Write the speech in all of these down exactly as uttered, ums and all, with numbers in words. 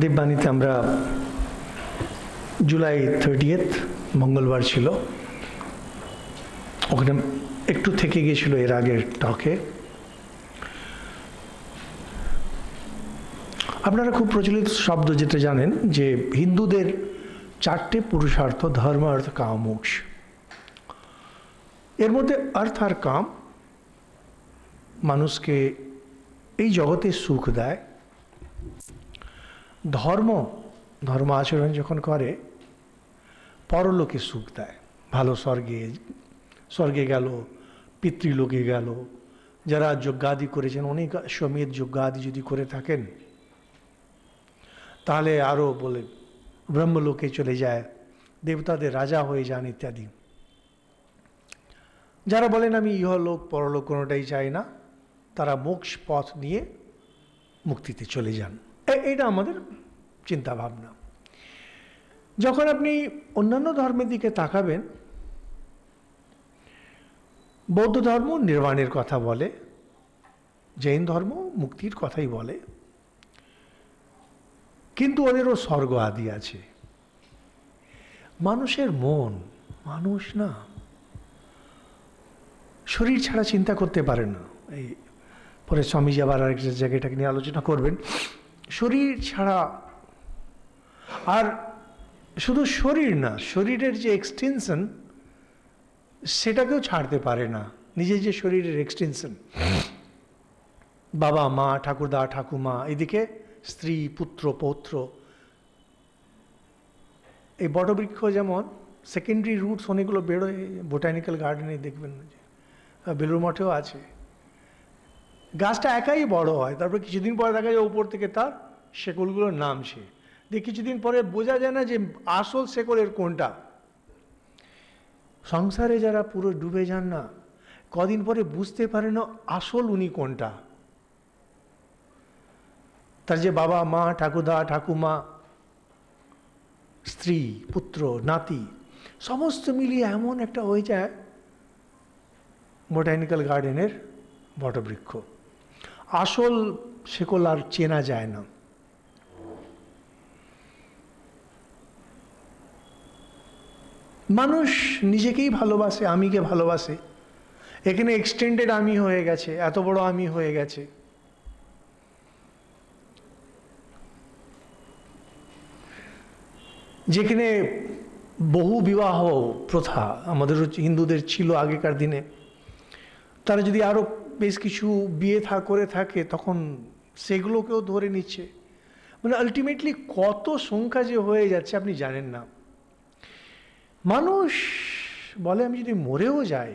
দেববাণীতে আমরা জুলাই থার্টিয়েথ মঙ্গলবার ছিল, ওখানে একটু থেকে গিয়েছিল এর আগের টকে। আপনারা খুব প্রচলিত শব্দ যেটা জানেন যে হিন্দুদের চারটে পুরুষার্থ, ধর্ম অর্থ কাম মোক্ষ, এর মধ্যে অর্থ আর কাম মানুষকে এই জগতে সুখ দেয়, ধর্ম ধর্ম আচরণ যখন করে পরলোকে সুখ দেয়, ভালো স্বর্গে স্বর্গে গেল, পিতৃলোকে গেল, যারা যজ্ঞাদি করেছেন অনেক সমেত যজ্ঞাদি যদি করে থাকেন তাহলে আরও বলে ব্রহ্মলোকে চলে যায়, দেবতাদের রাজা হয়ে যান ইত্যাদি। যারা বলেন আমি ইহলোক পরলোক কোনোটাই চাই না, তারা মোক্ষ পথ নিয়ে মুক্তিতে চলে যান। এটা আমাদের চিন্তাভাবনা। যখন আপনি অন্যান্য ধর্মের দিকে তাকাবেন, বৌদ্ধ ধর্ম নির্বাণের কথা বলে, জৈন ধর্ম মুক্তির কথাই বলে, কিন্তু ওদেরও স্বর্গ আদি আছে। মানুষের মন মানুষ না, শরীর ছাড়া চিন্তা করতে পারে না। এই পরে স্বামীজি আবার আরেকটা জায়গাটাকে নিয়ে আলোচনা করবেন, শরীর ছাড়া। আর শুধু শরীর না, শরীরের যে এক্সটেনশন সেটাকেও ছাড়তে পারে না, নিজের যে শরীরের এক্সটেনশন, বাবা মা ঠাকুরদা ঠাকুমা, এদিকে স্ত্রী পুত্র পৌত্র। এই বটবৃক্ষ যেমন সেকেন্ডারি রুটস অনেকগুলো বেরোয়, বোটানিক্যাল গার্ডেনে দেখবেন বেলুর মঠেও আছে, গাছটা একাই বড় হয়, তারপরে কিছুদিন পরে দেখা যায় উপর থেকে তার শেকলগুলো নামছে, দিয়ে কিছুদিন পরে বোঝা যায় না যে আসল শেকলের কোনটা। সংসারে যারা পুরো ডুবে যান না, কদিন পরে বুঝতে পারে না আসল উনি কোনটা। তার যে বাবা মা ঠাকুরদা ঠাকুমা স্ত্রী পুত্র নাতি সমস্ত মিলিয়ে এমন একটা হয়ে যায় বোটানিক্যাল গার্ডেনের বটবৃক্ষ, আসল শেকল আর চেনা যায় না। মানুষ নিজেকেই ভালোবাসে, আমিকে ভালোবাসে, এখানে এক্সটেন্ডেড আমি হয়ে গেছে, এত বড় আমি হয়ে গেছে। যেখানে বহু বিবাহ প্রথা আমাদের হিন্দুদের ছিল আগেকার দিনে, তারা যদি আরও বেশ কিছু বিয়ে থা করে থাকে তখন সেগুলোকেও ধরে নিচ্ছে, মানে আলটিমেটলি কত সংখ্যা যে হয়ে যাচ্ছে আপনি জানেন না। মানুষ বলে আমি যদি মরেও যাই,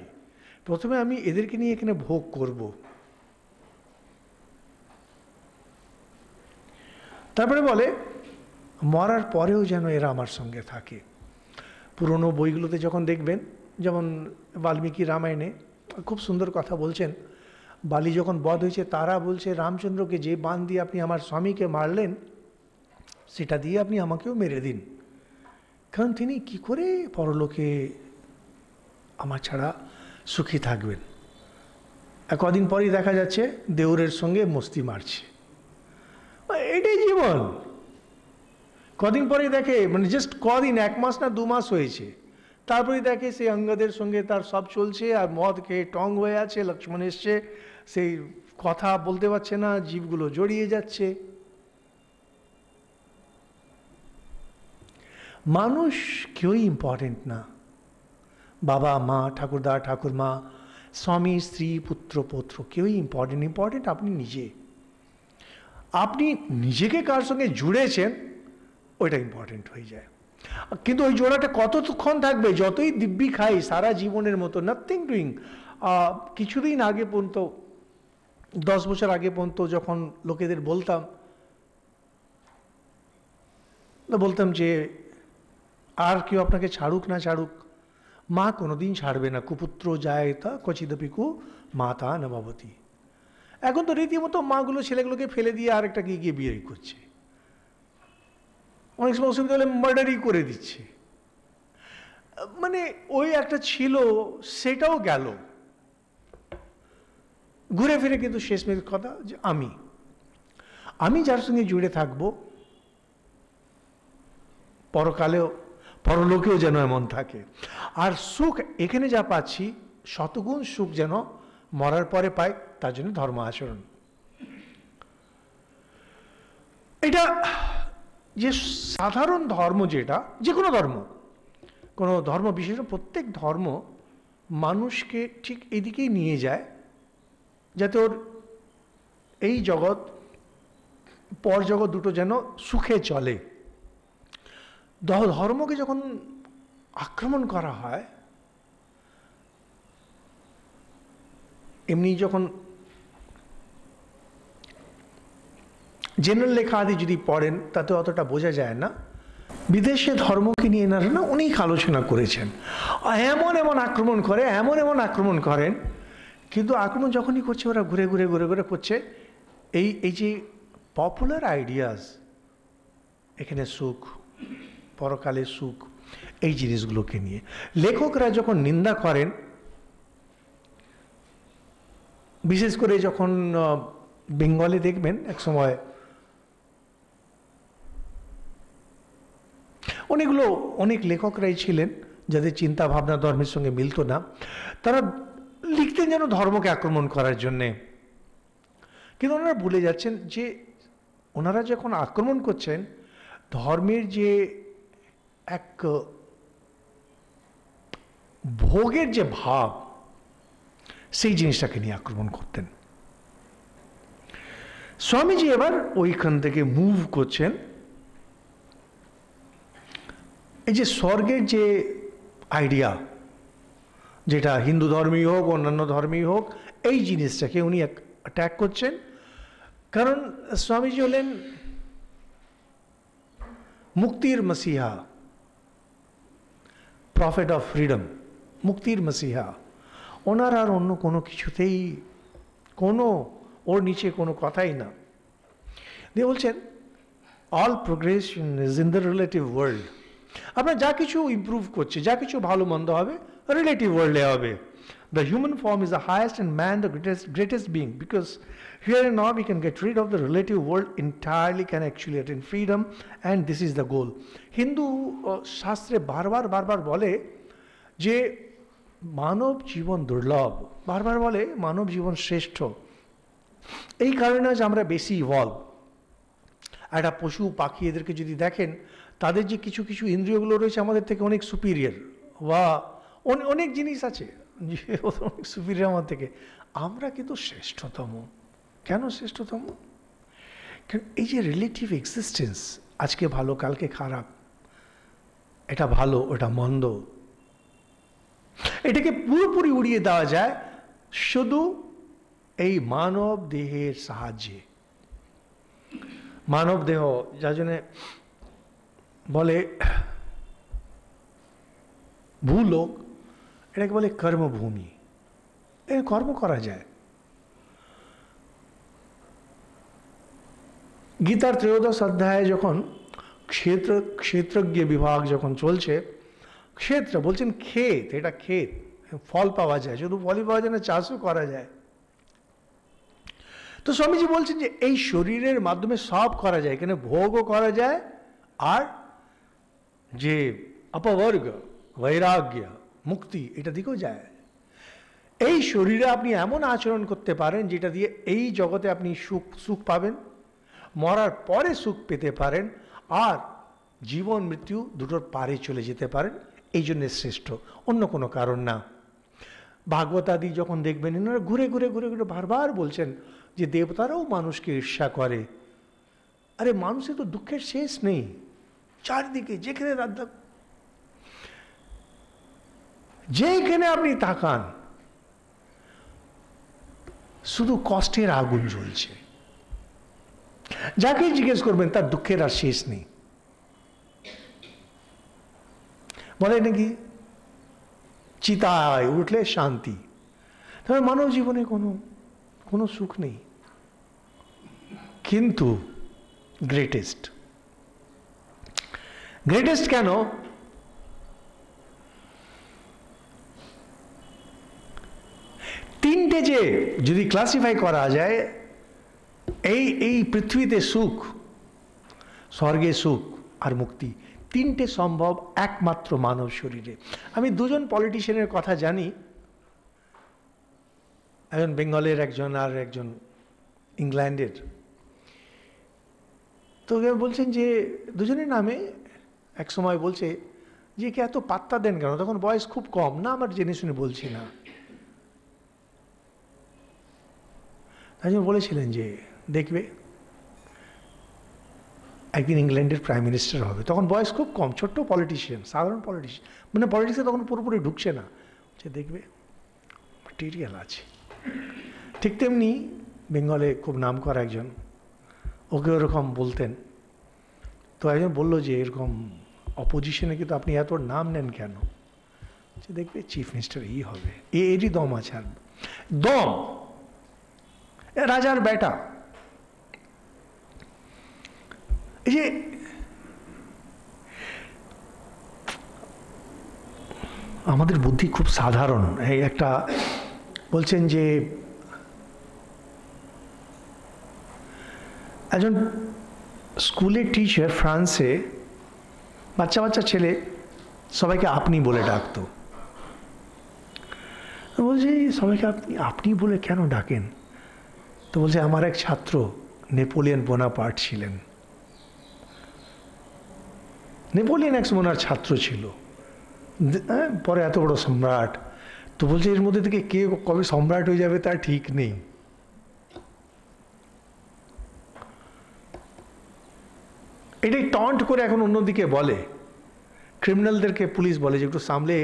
প্রথমে আমি এদেরকে নিয়ে এখানে ভোগ করব, তারপরে বলে মরার পরেও যেন এরা আমার সঙ্গে থাকে। পুরনো বইগুলোতে যখন দেখবেন, যেমন বাল্মীকি রামায়ণে খুব সুন্দর কথা বলছেন, বালি যখন বধ হয়েছে তারা বলছে রামচন্দ্রকে, যে বান দিয়ে আপনি আমার স্বামীকে মারলেন সেটা দিয়ে আপনি আমাকেও মেরে দিন, কারণ তিনি কি করে পরলোকে আমার ছাড়া সুখী থাকবেন। কদিন পরেই দেখা যাচ্ছে দেউরের সঙ্গে মস্তি মারছে, এটাই জীবন। কদিন পরেই দেখে, মানে জাস্ট কদিন, এক মাস না দু মাস হয়েছে, তারপরে দেখে সেই অঙ্গদের সঙ্গে তার সব চলছে, আর মদ খেয়ে টং হয়ে আছে, লক্ষ্মণ এসছে, সেই কথা বলতে পারছে না, জীবগুলো জড়িয়ে যাচ্ছে। মানুষ কেউই ইম্পর্টেন্ট না, বাবা মা ঠাকুরদা ঠাকুরমা স্বামী স্ত্রী পুত্র পৌত্র কেউই ইম্পর্টেন্ট, ইম্পর্টেন্ট আপনি নিজে। আপনি নিজেকে কার সঙ্গে জুড়েছেন ওইটা ইম্পর্টেন্ট হয়ে যায়, কিন্তু ওই জোড়াটা কতক্ষণ থাকবে? যতই দিব্যি খাই সারা জীবনের মতো, নাথিং ডুইং। কিছুদিন আগে পর্যন্ত, দশ বছর আগে পর্যন্ত যখন লোকেদের বলতাম বলতাম যে আর কেউ আপনাকে ছাড়ুক না ছাড়ুক, মা কোনোদিন ছাড়বে না, কুপুত্র যায় তা কচিদপিকু মাতা নবাবতী। এখন তো রীতিমতো মাগুলো ছেলেগুলোকে ফেলে দিয়ে আরেকটা গিয়ে গিয়ে বিয়ে করছে, অনেক সময় অসুবিধা হলে মার্ডারই করে দিচ্ছে, মানে ওই একটা ছিল সেটাও গেল। ঘুরে ফিরে কিন্তু শেষমেশ কথা যে আমি আমি যার সঙ্গে জুড়ে থাকবো পরকালেও পরলোকেও যেন এমন থাকে। আর সুখ এখানে যা পাচ্ছি শতগুণ সুখ যেন মরার পরে পাই, তার জন্য ধর্ম আচরণ। এটা যে সাধারণ ধর্ম, যেটা যে কোনো ধর্ম, কোনো ধর্ম বিশেষত প্রত্যেক ধর্ম মানুষকে ঠিক এদিকেই নিয়ে যায় যাতে ওর এই জগৎ পরজগৎ দুটো যেন সুখে চলে। ধর্মকে যখন আক্রমণ করা হয়, এমনি যখন জেনারেল লেখা আদি যদি পড়েন তাতে অতটা বোঝা যায় না। বিদেশে ধর্মকে নিয়ে এনারা অনেক আলোচনা করেছেন, এমন এমন আক্রমণ করে এমন এমন আক্রমণ করেন, কিন্তু আক্রমণ যখনই করছে ওরা ঘুরে ঘুরে ঘুরে ঘুরে করছে এই এই যে পপুলার আইডিয়াস, এখানে সুখ পরকালে সুখ, এই জিনিসগুলোকে নিয়ে লেখকরা যখন নিন্দা করেন, বিশেষ করে যখন বেঙ্গলে দেখবেন এক সময় অনেকগুলো অনেক লেখকরাই ছিলেন যাদের চিন্তা ভাবনা ধর্মের সঙ্গে মিলত না, তারা লিখতেন যেন ধর্মকে আক্রমণ করার জন্যে। কিন্তু ওনারা ভুলে যাচ্ছেন যে ওনারা যখন আক্রমণ করছেন ধর্মের যে এক ভোগের যে ভাব, সেই জিনিসটাকে নিয়ে আক্রমণ করতেন। স্বামীজি এবার ওইখান থেকে মুভ করছেন। এই যে স্বর্গের যে আইডিয়া, যেটা হিন্দু ধর্মই হোক অন্যান্য ধর্মই হোক, এই জিনিসটাকে উনি অ্যাটাক করছেন। কারণ স্বামীজি হলেন মুক্তির মসিহা, প্রফেট অফ ফ্রিডম, মুক্তির মসিহা। ওনার আর অন্য কোনো কিছুতেই কোনো ওর নিচে কোনো কথাই না। দিয়ে বলছেন all progression is in the relative world. আপনার যা কিছু ইম্প্রুভ করছে, যা কিছু ভালো মন্দ হবে রিলেটিভ ওয়ার্ল্ডে হবে। The human form is the highest and man the greatest greatest being, because here and now we can get rid of the relative world entirely, can actually attain freedom, and this is the goal. Hindu শাস্ত্রে বারবার বারবার বলে যে মানব জীবন দুর্লভ, বারবার বলে মানব জীবন শ্রেষ্ঠ। এই কারণে আজ আমরা বেশি ইভলভ। একটা পশু পাখি এদেরকে যদি দেখেন, তাদের যে কিছু কিছু ইন্দ্রিয়গুলো রয়েছে আমাদের থেকে অনেক সুপিরিয়ার, বা অনেক জিনিস আছে অনেক সুপিরিয়ার আমার থেকে, আমরা কিন্তু শ্রেষ্ঠতম। কেন শ্রেষ্ঠতম? কারণ এই যে রিলেটিভ এক্সিস্টেন্স, আজকে ভালো কালকে খারাপ, এটা ভালো ওটা মন্দ, এটাকে পুরোপুরি উড়িয়ে দেওয়া যায় শুধু এই মানব দেহের সাহায্যে। মানব দেহ, যার জন্য বলে ভূলোক, এটাকে বলে কর্মভূমি, এর কর্ম করা যায়। গীতার ত্রয়োদশ অধ্যায়ে যখন ক্ষেত্র ক্ষেত্রজ্ঞ বিভাগ যখন চলছে, ক্ষেত্র বলছেন ক্ষেত, এটা ক্ষেত, ফল পাওয়া যায়, শুধু ফলই পাওয়া যায় না, চাষও করা যায়। তো স্বামীজি বলছেন যে এই শরীরের মাধ্যমে সব করা যায়, এখানে ভোগও করা যায়, আর যে অপবর্গ বৈরাগ্য মুক্তি এটা দিকেও যায়। এই শরীরে আপনি এমন আচরণ করতে পারেন যেটা দিয়ে এই জগতে আপনি সুখ সুখ পাবেন, মরার পরে সুখ পেতে পারেন, আর জীবন মৃত্যু দুটোর পারে চলে যেতে পারেন। এই জন্যে শ্রেষ্ঠ, অন্য কোনো কারণ না। ভাগবতাদি যখন দেখবেন এনারা ঘুরে ঘুরে ঘুরে ঘুরে বারবার বলছেন যে দেবতারাও মানুষকে ঈর্ষা করে। আরে মানুষের তো দুঃখের শেষ নেই, চারদিকে যেখানে রাধা যেখানে আপনি তাকান শুধু কষ্টের আগুন জ্বলছে। যাকে জিজ্ঞেস করবেন তার দুঃখের আর শেষ নেই। বলে নাকি চিতায় উঠলে শান্তি, তবে মানব জীবনে কোনো কোনো সুখ নেই। কিন্তু গ্রেটেস্ট গ্রেটেস্ট কেন? তিনটে যে যদি ক্লাসিফাই করা যায়, এই এই পৃথিবীতে সুখ, স্বর্গে সুখ আর মুক্তি, তিনটে সম্ভব একমাত্র মানব শরীরে। আমি দুজন পলিটিশিয়ানের কথা জানি, একজন বেঙ্গলের একজন আর একজন ইংল্যান্ডের। তো বলছেন যে দুজনের নামে এক সময় বলছে যে কে এত পাত্তা দেন কেন, তখন বয়স খুব কম, না আমার জেনে শুনে বলছি না। তাই জন্য বলেছিলেন যে দেখবে একদিন ইংল্যান্ডের প্রাইম মিনিস্টার হবে, তখন বয়স খুব কম, ছোট্ট পলিটিশিয়ান, সাধারণ পলিটিশিয়ান, মানে পলিটিক্সে তখন পুরোপুরি ঢুকছে না, সে দেখবে মেটেরিয়াল আছে। ঠিক তেমনি বেঙ্গলে খুব নাম করা একজন, ওকে ওরকম বলতেন। তো একজন বললো যে এরকম অপোজিশনে কিন্তু আপনি এত নাম নেন কেন, সে দেখবে চিফ মিনিস্টার ই হবে, এরই দম আছে, আর দম রাজার বেটা। এই যে আমাদের বুদ্ধি খুব সাধারণ, এই একটা বলছেন যে একজন স্কুলের টিচার ফ্রান্সে বাচ্চা বাচ্চা ছেলে সবাইকে আপনি বলে ডাকতো, বলছে সবাইকে আপনি আপনি বলে কেন ডাকেন, তো বলছে আমার এক ছাত্র নেপোলিয়ান বোনাপার্ট ছিলেন, নেপোলিয়ান এক ওনার ছাত্র ছিল, পরে এত বড় সম্রাট। তো বলছে এর মধ্যে থেকে কে কবে সম্রাট হয়ে যাবে তা ঠিক নেই। এটাই টন্ট করে এখন অন্যদিকে বলে, ক্রিমিনালদেরকে পুলিশ বলে যে একটু সামলে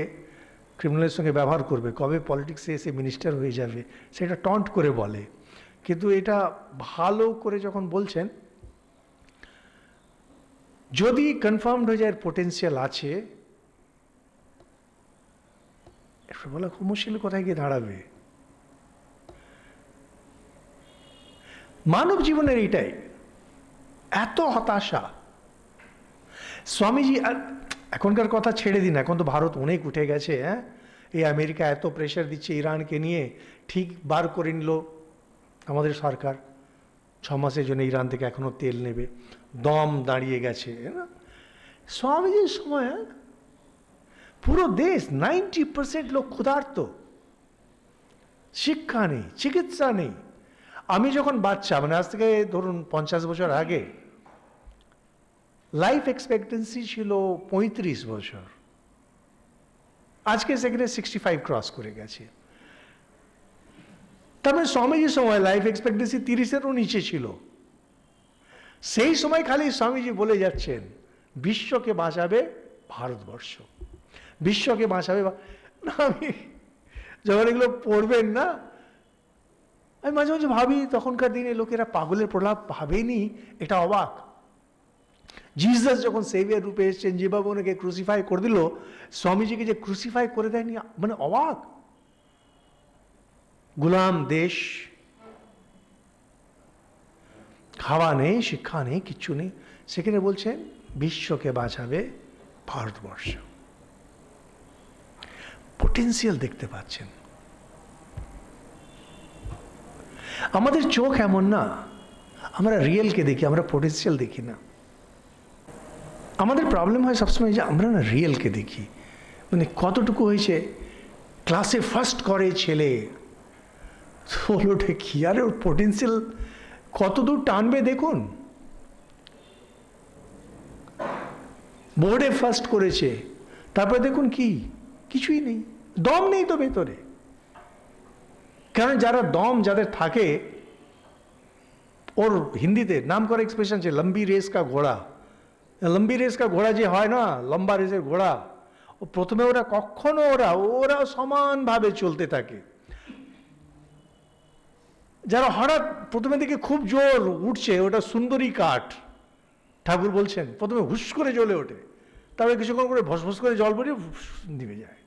ক্রিমিনালের সঙ্গে ব্যবহার করবে, কবে পলিটিক্সে এসে মিনিস্টার হয়ে যাবে সেটা টন্ট করে বলে। কিন্তু এটা ভালো করে যখন বলছেন, যদি কনফার্মড হয়ে যায় পটেনশিয়াল আছে, এটা বলা খুব মুশকিল কোথায় গিয়ে দাঁড়াবে। মানব জীবনের এটাই এত হতাশা। স্বামীজি, এখনকার কথা ছেড়ে দিন, এখন তো ভারত অনেক উঠে গেছে, হ্যাঁ এই আমেরিকা এত প্রেশার দিচ্ছে ইরানকে নিয়ে, ঠিক বার করে নিল আমাদের সরকার ছ মাসের জন্য ইরান থেকে এখনও তেল নেবে, দম দাঁড়িয়ে গেছে না। স্বামীজির সময় পুরো দেশ নাইনটি পার্সেন্ট লোক ক্ষুধার্ত, শিক্ষা নেই, চিকিৎসা নেই। আমি যখন বাচ্চা, মানে আজ থেকে ধরুন পঞ্চাশ বছর আগে, লাইফ এক্সপেক্টেন্সি ছিল পঁয়ত্রিশ বছর, আজকে সেখানে সিক্সটি ফাইভ ক্রস করে গেছে। তবে স্বামীজির সময় লাইফ এক্সপেক্টেন্সি তিরিশেরও নিচে ছিল। সেই সময় খালি স্বামীজি বলে যাচ্ছেন বিশ্বকে বাঁচাবে ভারতবর্ষ, বিশ্বকে বাঁচাবে। আমি যখন এগুলো পড়বেন না, আমি মাঝে মাঝে ভাবি তখনকার দিনে লোকেরা পাগলের প্রলাপ ভাবেনি, এটা অবাক। জিজাস যখন সেভিয়ার রূপে এসছেন, যেভাবে ওনাকে ক্রুসিফাই করে দিল, স্বামীজিকে যে ক্রুসিফাই করে দেয়নি, মানে অবাক। গুলাম দেশ, খাওয়া নেই, শিক্ষা নেই, কিচ্ছু নেই, সেখানে বলছেন বিশ্বকে বাঁচাবে ভারতবর্ষ। পটেনশিয়াল দেখতে পাচ্ছেন। আমাদের চোখ এমন না, আমরা রিয়েলকে দেখি, আমরা পটেনশিয়াল দেখি না। আমাদের প্রবলেম হয় সবসময় যে আমরা না রিয়েলকে দেখি, মানে কতটুকু হয়েছে, ক্লাসে ফার্স্ট করে ছেলে, ষোলোটে কি, আরে ওর পটেনশিয়াল কতদূর টানবে দেখুন। বোর্ডে ফার্স্ট করেছে, তারপরে দেখুন কি, কিছুই নেই, দম নেই তো ভেতরে। কারণ যারা দম যাদের থাকে, ওর হিন্দিতে নাম করা এক্সপ্রেশন আছে লম্বি রেস কা ঘোড়া, লম্বি রেস কা ঘোড়া যে হয় না, লম্বা রেসের ঘোড়া, ও প্রথমে ওরা কখনো ওরা ওরা সমানভাবে চলতে থাকে। যারা হঠাৎ প্রথমে থেকে খুব জোর উঠছে, ওটা সুন্দরী কাঠ, ঠাকুর বলছেন প্রথমে হুস করে জ্বলে ওঠে, তারপরে কিছুক্ষণ করে ভসভস করে জল পড়ে নিভে যায়।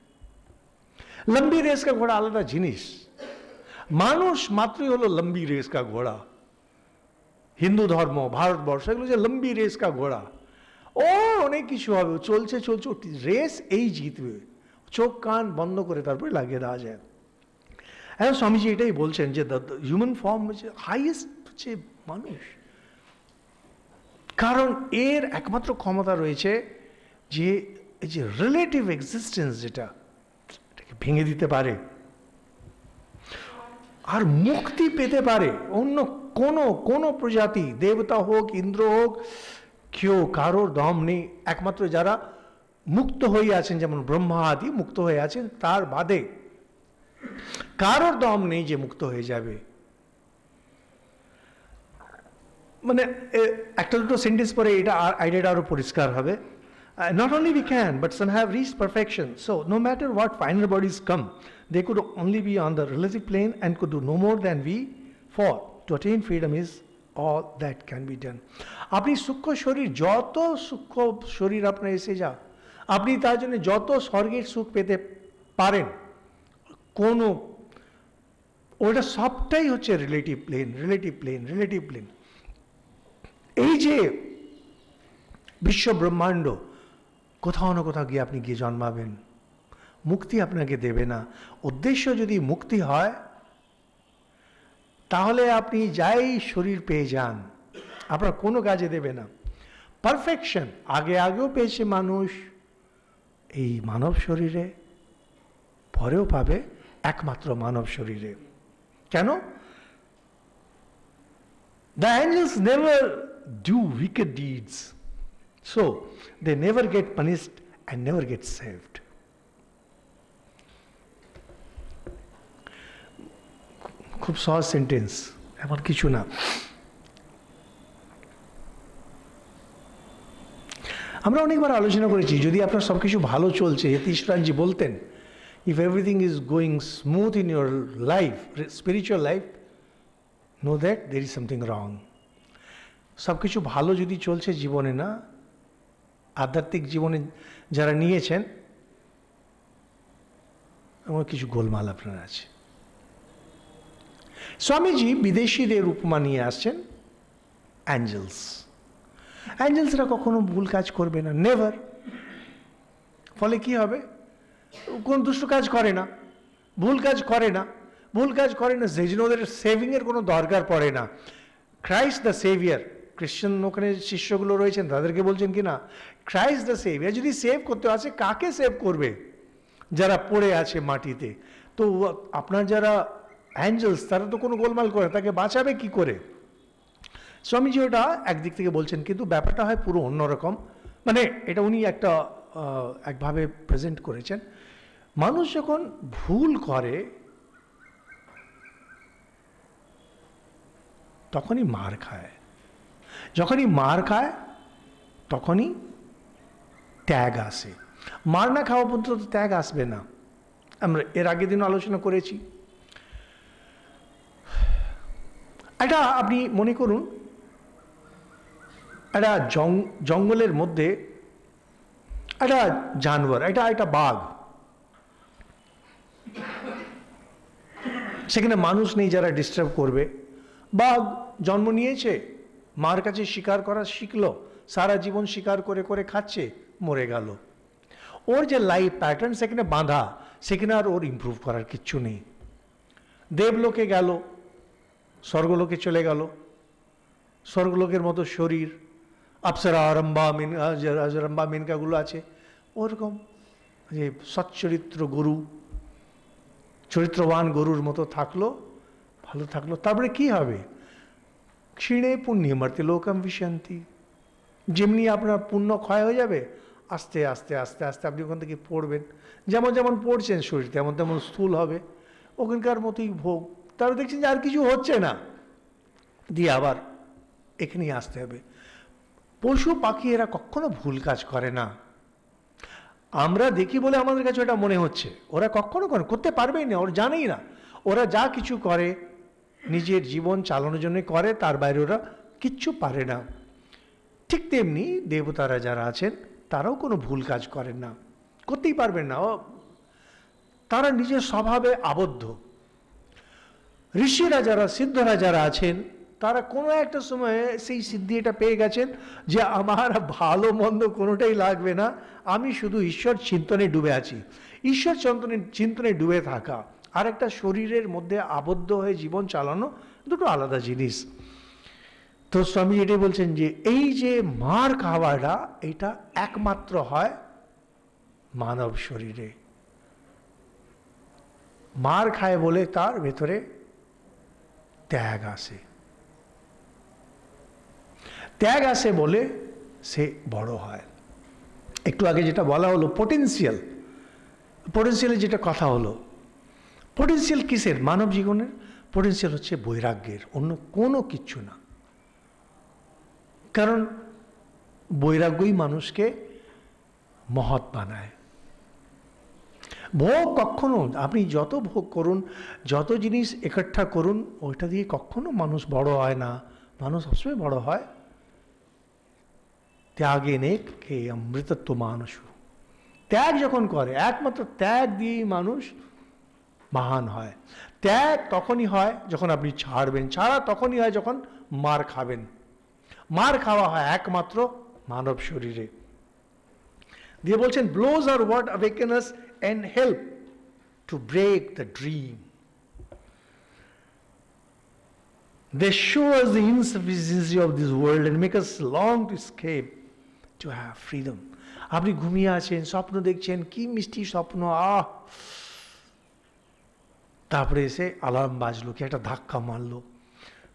লম্বি রেস কা ঘোড়া আলাদা জিনিস, মানুষ মাত্রই হলো লম্বি রেস কা ঘোড়া। হিন্দু ধর্ম, ভারতবর্ষ, এগুলো যে লম্বি রেস কা ঘোড়া, ও অনেক কিছু হবে, চলছে চলছে রেস, এই জিতবে, চোখ কান বন্ধ করে তারপরে লাগিয়ে দেওয়া যায়। হ্যাঁ, স্বামীজি এটাই বলছেন যে হিউম্যান ফর্ম হচ্ছে হাইয়েস্ট হচ্ছে মানুষ, কারণ এর একমাত্র ক্ষমতা রয়েছে যে এই যে রিলেটিভ এক্সিস্টেন্স যেটা এটাকে ভেঙে দিতে পারে আর মুক্তি পেতে পারে অন্য কোনো কোনো প্রজাতি দেবতা হোক ইন্দ্র হোক কেউ কারোর দম নেই একমাত্র যারা মুক্ত হয়ে আছেন যেমন ব্রহ্মা আদি মুক্ত হয়ে আছেন তার বাদে কারোর দম নেই যে মুক্ত হয়ে যাবে মানে একটা দুটো সেন্টেন্স পরে এটা আইডিয়াটা আরো পরিষ্কার হবে not only we can but some have reached perfection so no matter what finer bodies come they could only be on the relative plane and could do no more than we for to attain freedom is all that can be done apni sukho shorir joto sukho shorir apnar eshe ja apni tar jonne joto sorger sukh pete paren kono ota sobtai hocche relative plane relative plane relative plane এই যে বিশ্ব ব্রহ্মাণ্ড কোথাও না কোথাও গিয়ে আপনি গিয়ে জন্মাবেন মুক্তি আপনাকে দেবে না উদ্দেশ্য যদি মুক্তি হয় তাহলে আপনি যাই শরীর পেয়ে যান আপনার কোনো কাজে দেবে না পারফেকশন আগে আগেও পেয়েছে মানুষ এই মানব শরীরে পরেও পাবে একমাত্র মানব শরীরে কেন the angels never do wicked deeds so they never get punished and never get saved khub soft sentence amar kichu na amra onek bar alochona korechi jodi apnar sob kichu bhalo cholche Yatishran ji bolten if everything is going smooth in your life spiritual life know that there is something wrong সবকিছু ভালো যদি চলছে জীবনে না আধ্যাত্মিক জীবনে যারা নিয়েছেন আমার কিছু গোলমাল আপনার আছে স্বামীজি বিদেশিদের উপমা নিয়ে আসছেন অ্যাঞ্জেলস অ্যাঞ্জেলসরা কখনো ভুল কাজ করবে না নেভার ফলে কি হবে কোন দুষ্ট কাজ করে না ভুল কাজ করে না ভুল কাজ করে না যে জন্য ওদের সেভিংয়ের কোনো দরকার পড়ে না ক্রাইস্ট দ্য সেভিয়ার ক্রিশ্চিয়ান ওখানে শিষ্যগুলো রয়েছেন তাদেরকে বলছেন কি না ক্রাইস্ট দ্য সেভিয়ার যদি সেভ করতে আসে কাকে সেভ করবে যারা পড়ে আছে মাটিতে তো আপনার যারা অ্যাঞ্জেলস তারা তো কোনো গোলমাল করে তাকে বাঁচাবে কি করে স্বামীজি ওটা একদিক থেকে বলছেন কিন্তু ব্যাপারটা হয় পুরো অন্যরকম মানে এটা উনি একটা একভাবে প্রেজেন্ট করেছেন মানুষ যখন ভুল করে তখনই মার খায় যখনই মার খায় তখনই ত্যাগ আসে মার না খাওয়া পর্যন্ত ত্যাগ আসবে না আমরা এর আগের দিন আলোচনা করেছি এটা আপনি মনে করুন একটা জঙ্গলের মধ্যে একটা জানোয়ার এটা একটা বাঘ সেখানে মানুষ নেই যারা ডিস্টার্ব করবে বাঘ জন্ম নিয়েছে মার কাছে শিকার করা শিখলো সারা জীবন শিকার করে করে খাচ্ছে মরে গেল ওর যে লাইফ প্যাটার্ন সেখানে বাঁধা সেখানে আর ওর ইম্প্রুভ করার কিচ্ছু নেই দেবলোকে গেল স্বর্গলোকে চলে গেল স্বর্গলোকের মতো শরীর আপসারা আরম্বা মেনকা আজরম্বা মেনকাগুলো আছে ওরকম যে সচ্চরিত্র গরু চরিত্রবান গরুর মতো থাকলো ভালো থাকলো তারপরে কি হবে ক্ষীণে পুণ্যে মর্তে লোকম বিশান্তি যেমনি আপনার পুণ্য ক্ষয় হয়ে যাবে আস্তে আস্তে আস্তে আস্তে আপনি ওখান থেকে পড়বেন যেমন যেমন পড়ছেন শরীর তেমন তেমন স্থূল হবে ওখানকার মতোই ভোগ তারপরে দেখছেন যে আর কিছু হচ্ছে না দিয়ে আবার এখানেই আসতে হবে পশু পাখি এরা কখনো ভুল কাজ করে না আমরা দেখি বলে আমাদের কাছে এটা মনে হচ্ছে ওরা কখনো করে করতে পারবেই না ওরা জানেই না ওরা যা কিছু করে নিজের জীবন চালানোর জন্য করে তার বাইরে ওরা কিচ্ছু পারে না ঠিক তেমনি দেবতারা যারা আছেন তারাও কোনো ভুল কাজ করেন না করতেই পারবেন না তারা নিজের স্বভাবে আবদ্ধ ঋষিরা যারা সিদ্ধরা যারা আছেন তারা কোনো একটা সময়ে সেই সিদ্ধি এটা পেয়ে গেছেন যে আমার ভালো মন্দ কোনোটাই লাগবে না আমি শুধু ঈশ্বর চিন্তনে ডুবে আছি ঈশ্বর চিন্তনে চিন্তনে ডুবে থাকা আর একটা শরীরের মধ্যে আবদ্ধ হয়ে জীবন চালানো দুটো আলাদা জিনিস তো স্বামী এটাই বলছেন যে এই যে মার খাওয়াটা এটা একমাত্র হয় মানব শরীরে। মার খায় বলে তার ভেতরে ত্যাগ আসে, ত্যাগ আসে বলে সে বড় হয়। একটু আগে যেটা বলা হলো পটেনশিয়াল, পটেনশিয়ালের যেটা কথা হলো, পটেনশিয়াল কিসের? মানব জীবনের পটেনশিয়াল হচ্ছে বৈরাগ্যের, অন্য কোনো কিচ্ছু না। কারণ বৈরাগ্যই মানুষকে মহৎ বানায়। ভোগ কখনো, আপনি যত ভোগ করুন, যত জিনিস একঠা করুন, ওইটা দিয়ে কখনো মানুষ বড় হয় না। মানুষ সবসময় বড় হয় ত্যাগে নেক কে অমৃতত্ব মানুষও। ত্যাগ যখন করে, একমাত্র ত্যাগ দিয়েই মানুষ মহান হয়। ত্যাগ তখনই হয় যখন আপনি ছাড়বেন, ছাড়া তখনই হয় যখন মার খাবেন। মার খাওয়া হয় একমাত্র মানব শরীরে। দিয়ে বলছেন, blows are what awaken us and help to break the dream. They show us the insufficiency of this world and make us long to escape, to have freedom. আপনি ঘুমিয়ে আছেন, স্বপ্ন দেখছেন, কি মিষ্টি স্বপ্ন, আহ! তারপরে এসে অ্যালার্ম বাজলো, কি একটা ধাক্কা মারলো,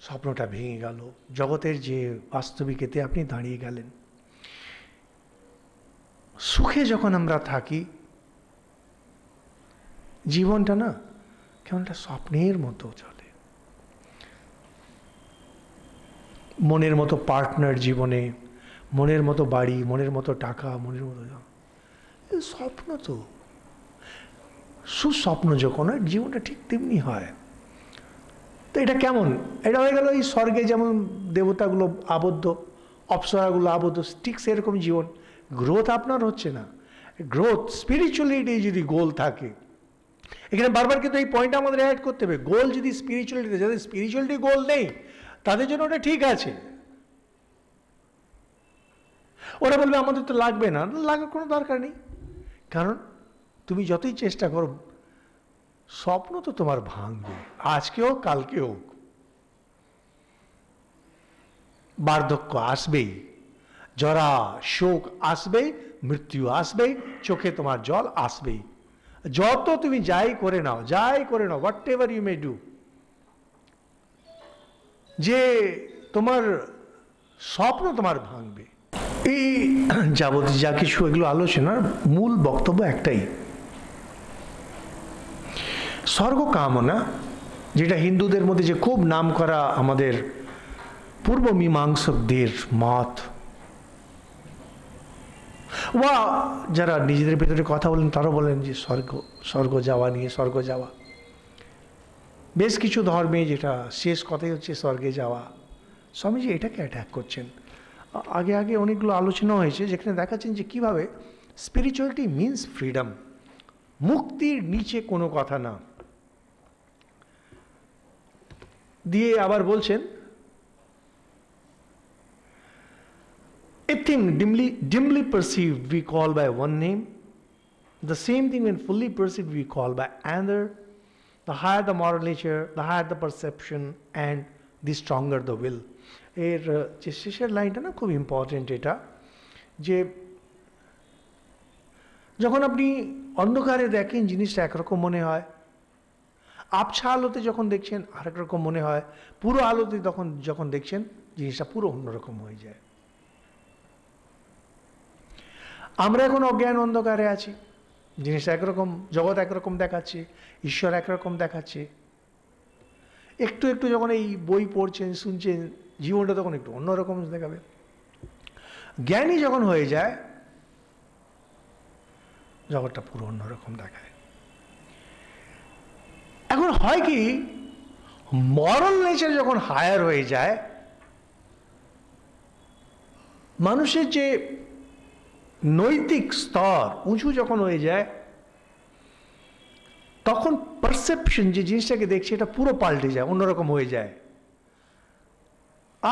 স্বপ্নটা ভেঙে গেল, জগতের যে বাস্তবিকেতে আপনি দাঁড়িয়ে গেলেন। সুখে যখন আমরা থাকি, জীবনটা না কেমন একটা স্বপ্নের মতো চলে। মনের মতো পার্টনার জীবনে, মনের মতো বাড়ি, মনের মতো টাকা, মনের মতো স্বপ্ন, তো সুস্বপ্ন যখন, জীবনটা ঠিক তেমনি হয়। তো এটা কেমন? এটা হয়ে গেল এই স্বর্গে যেমন দেবতাগুলো আবদ্ধ, অপ্সরাগুলো আবদ্ধ, ঠিক সেরকম জীবন। গ্রোথ আপনার হচ্ছে না। গ্রোথ স্পিরিচুয়ালিটি যদি গোল থাকে, এখানে বারবার কিন্তু এই পয়েন্টটা আমাদের অ্যাড করতে হবে। গোল যদি স্পিরিচুয়ালিটি, যাদের স্পিরিচুয়ালিটি গোল নেই তাদের জন্য ওটা ঠিক আছে। ওরা বলবে আমাদের তো লাগবে না, লাগার কোনো দরকার নেই। কারণ তুমি যতই চেষ্টা করো, স্বপ্ন তো তোমার ভাঙবে, আজকে হোক কালকে হোক, বার্ধক্য আসবেই, জরা শোক আসবেই, মৃত্যু আসবেই, চোখে তোমার জল আসবেই। যত তুমি যাই করে নাও, যাই করে নাও, whatever you may do, যে তোমার স্বপ্ন তোমার ভাঙবে। এই যাবতীয় যা কিছু এগুলো আলোচনার মূল বক্তব্য একটাই, স্বর্গ কামনা, যেটা হিন্দুদের মধ্যে যে খুব নাম করা আমাদের পূর্ব মীমাংসকদের মত, বা যারা নিজেদের ভিতরে কথা বলেন তারা বলেন যে স্বর্গ, স্বর্গ যাওয়া নিয়ে, স্বর্গ যাওয়া বেশ কিছু ধর্মে যেটা শেষ কথাই হচ্ছে স্বর্গে যাওয়া। স্বামীজি এটাকে অ্যাটাক করছেন। আগে আগে অনেকগুলো আলোচনা হয়েছে যেখানে দেখাচ্ছেন যে কীভাবে স্পিরিচুয়ালিটি মিনস ফ্রিডম, মুক্তির নিচে কোনো কথা না। দিয়ে আবার বলছেন, a thing dimly, dimly perceived we call by one name, the same thing when fully perceived we call by another. The higher the moral nature, the higher the perception and the stronger the will. এর যে শেষের লাইনটা না খুব important, এটা যে যখন আপনি অন্ধকারে দেখেন জিনিসটা একরকম মনে হয়, আবছা আলোতে যখন দেখছেন আরেক রকম মনে হয়, পুরো আলোতে তখন যখন দেখছেন জিনিসটা পুরো অন্যরকম হয়ে যায়। আমরা এখন অজ্ঞান অন্ধকারে আছি, জিনিসটা একরকম, জগৎ একরকম দেখাচ্ছে, ঈশ্বর একরকম দেখাচ্ছে। একটু একটু যখন এই বই পড়ছেন, শুনছেন, জীবনটা তখন একটু অন্যরকম দেখাবে। জ্ঞানী যখন হয়ে যায় জগৎটা পুরো অন্যরকম দেখায়। এখন হয় কি, মরাল নেচার যখন হায়ার হয়ে যায়, মানুষের যে নৈতিক স্তর উঁচু যখন হয়ে যায়, তখন পারসেপশন, যে জিনিসটাকে দেখছে এটা পুরো পাল্টে যায়, অন্যরকম হয়ে যায়।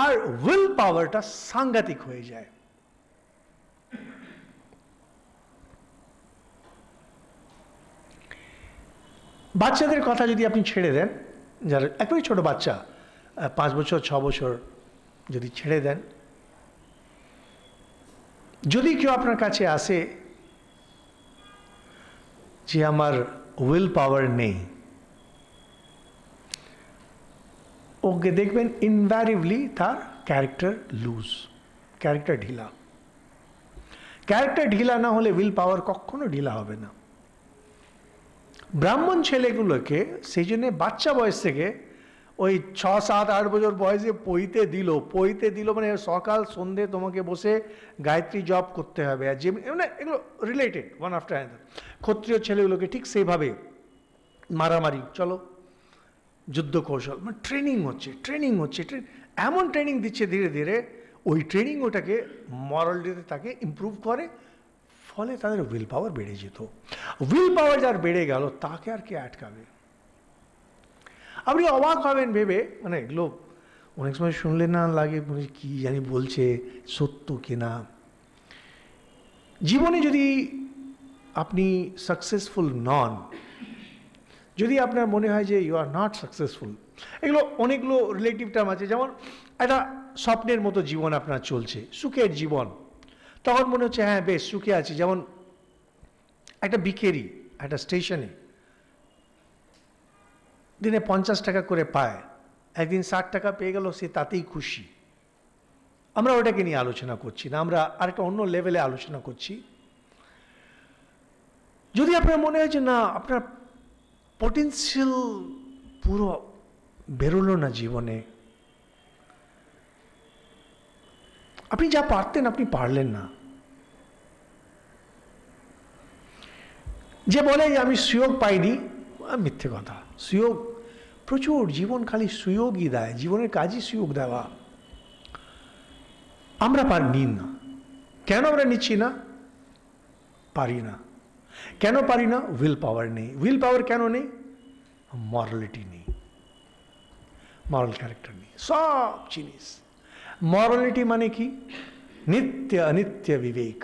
আর উইল পাওয়ারটা সাংঘাতিক হয়ে যায়। বাচ্চাদের কথা যদি আপনি ছেড়ে দেন, যারা একই ছোট বাচ্চা, পাঁচ বছর ছ বছর যদি ছেড়ে দেন, যদি কেউ আপনার কাছে আসে যে আমার উইল পাওয়ার নেই, ওকে দেখবেন ইনভ্যারিয়েবলি তার ক্যারেক্টার লুজ, ক্যারেক্টার ঢিলা। ক্যারেক্টার ঢিলা না হলে উইল পাওয়ার কখনো ঢিলা হবে না। ব্রাহ্মণ ছেলেগুলোকে সেই জন্যে বাচ্চা বয়স থেকে ওই ছ সাত আট বছর বয়সে পইতে দিল, পইতে দিল মানে সকাল সন্ধ্যে তোমাকে বসে গায়ত্রী জপ করতে হবে। আর যে মানে এগুলো রিলেটেড ওয়ান আফটার আদার। ক্ষত্রিয় ছেলেগুলোকে ঠিক সেইভাবে মারামারি, চলো যুদ্ধ কৌশল, মানে ট্রেনিং হচ্ছে ট্রেনিং হচ্ছে এমন ট্রেনিং দিচ্ছে ধীরে ধীরে। ওই ট্রেনিং ওটাকে মরালিটিতে তাকে ইম্প্রুভ করে, ফলে তাদের উইল পাওয়ার বেড়ে যেত। উইল পাওয়ার যার বেড়ে গেল তাকে আর কে আটকাবে? আপনি অবাক হবেন ভেবে, মানে এগুলো অনেক সময় শুনলে না লাগে কি জানি বলছে সত্য কিনা। জীবনে যদি আপনি সাকসেসফুল নন, যদি আপনার মনে হয় যে ইউ আর নট সাকসেসফুল, এগুলো অনেকগুলো রিলেটিভ টার্ম আছে। যেমন একটা স্বপ্নের মতো জীবন আপনার চলছে, সুখের জীবন, তখন মনে হচ্ছে হ্যাঁ বেশ সুখে আছি। যেমন একটা ভিখারি একটা স্টেশনে দিনে পঞ্চাশ টাকা করে পায়, একদিন ষাট টাকা পেয়ে গেল, সে তাতেই খুশি। আমরা ওটাকে নিয়ে আলোচনা করছি না, আমরা আরেকটা অন্য লেভেলে আলোচনা করছি। যদি আপনার মনে হয় যে না আপনার পটেনশিয়াল পুরো বেরোলো না জীবনে, আপনি যা পারতেন আপনি পারলেন না, যে বলে যে আমি সুযোগ পাইনি, মিথ্যে কথা। সুযোগ প্রচুর, জীবন খালি সুযোগই দেয়, জীবনের কাজই সুযোগ দেওয়া। আমরা পার নিন না, কেন আমরা নিচ্ছি না? পারি না। কেন পারি না? উইল পাওয়ার নেই। উইল পাওয়ার কেন নেই? মরালিটি নেই, মরাল ক্যারেক্টার নেই। সব জিনিস মরালিটি মানে কি? নিত্য অনিত্য বিবেক।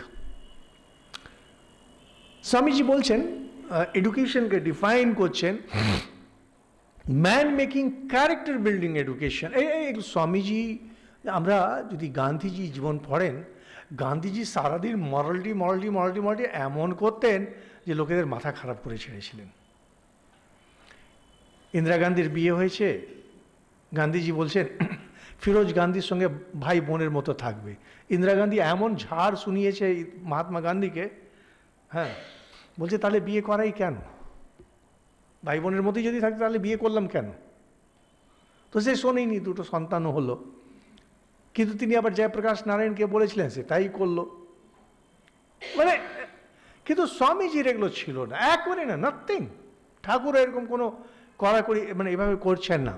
স্বামীজি বলছেন, এডুকেশনকে ডিফাইন করছেন man making character building education. Swamiji, আমরা যদি গান্ধীজি জীবন পড়েন, গান্ধীজি সারাদিন মরালিটি মরালিটি মরালিটি মরালিটি এমন করতেন যে লোকেদের মাথা খারাপ করে ছেড়েছিলেন। ইন্দিরা গান্ধীর বিয়ে হয়েছে, গান্ধীজি বলছেন ফিরোজ গান্ধীর সঙ্গে ভাই বোনের মতো থাকবে। ইন্দিরা গান্ধী এমন ঝাড় শুনিয়েছে মহাত্মা গান্ধীকে, হ্যাঁ বলছে তাহলে বিয়ে করাই কেন, ভাই বোনের মতোই যদি থাকতো তাহলে বিয়ে করলাম কেন? তো সে শোনেনি, দুটো সন্তানও হলো। কিন্তু তিনি আবার জয়প্রকাশ নারায়ণকে বলেছিলেন, সে তাই করলো। মানে কিন্তু স্বামীজির এগুলো ছিল না, এক করে না, নাথিং। ঠাকুর এরকম কোনো কড়াকড়ি মানে এভাবে করছেন না।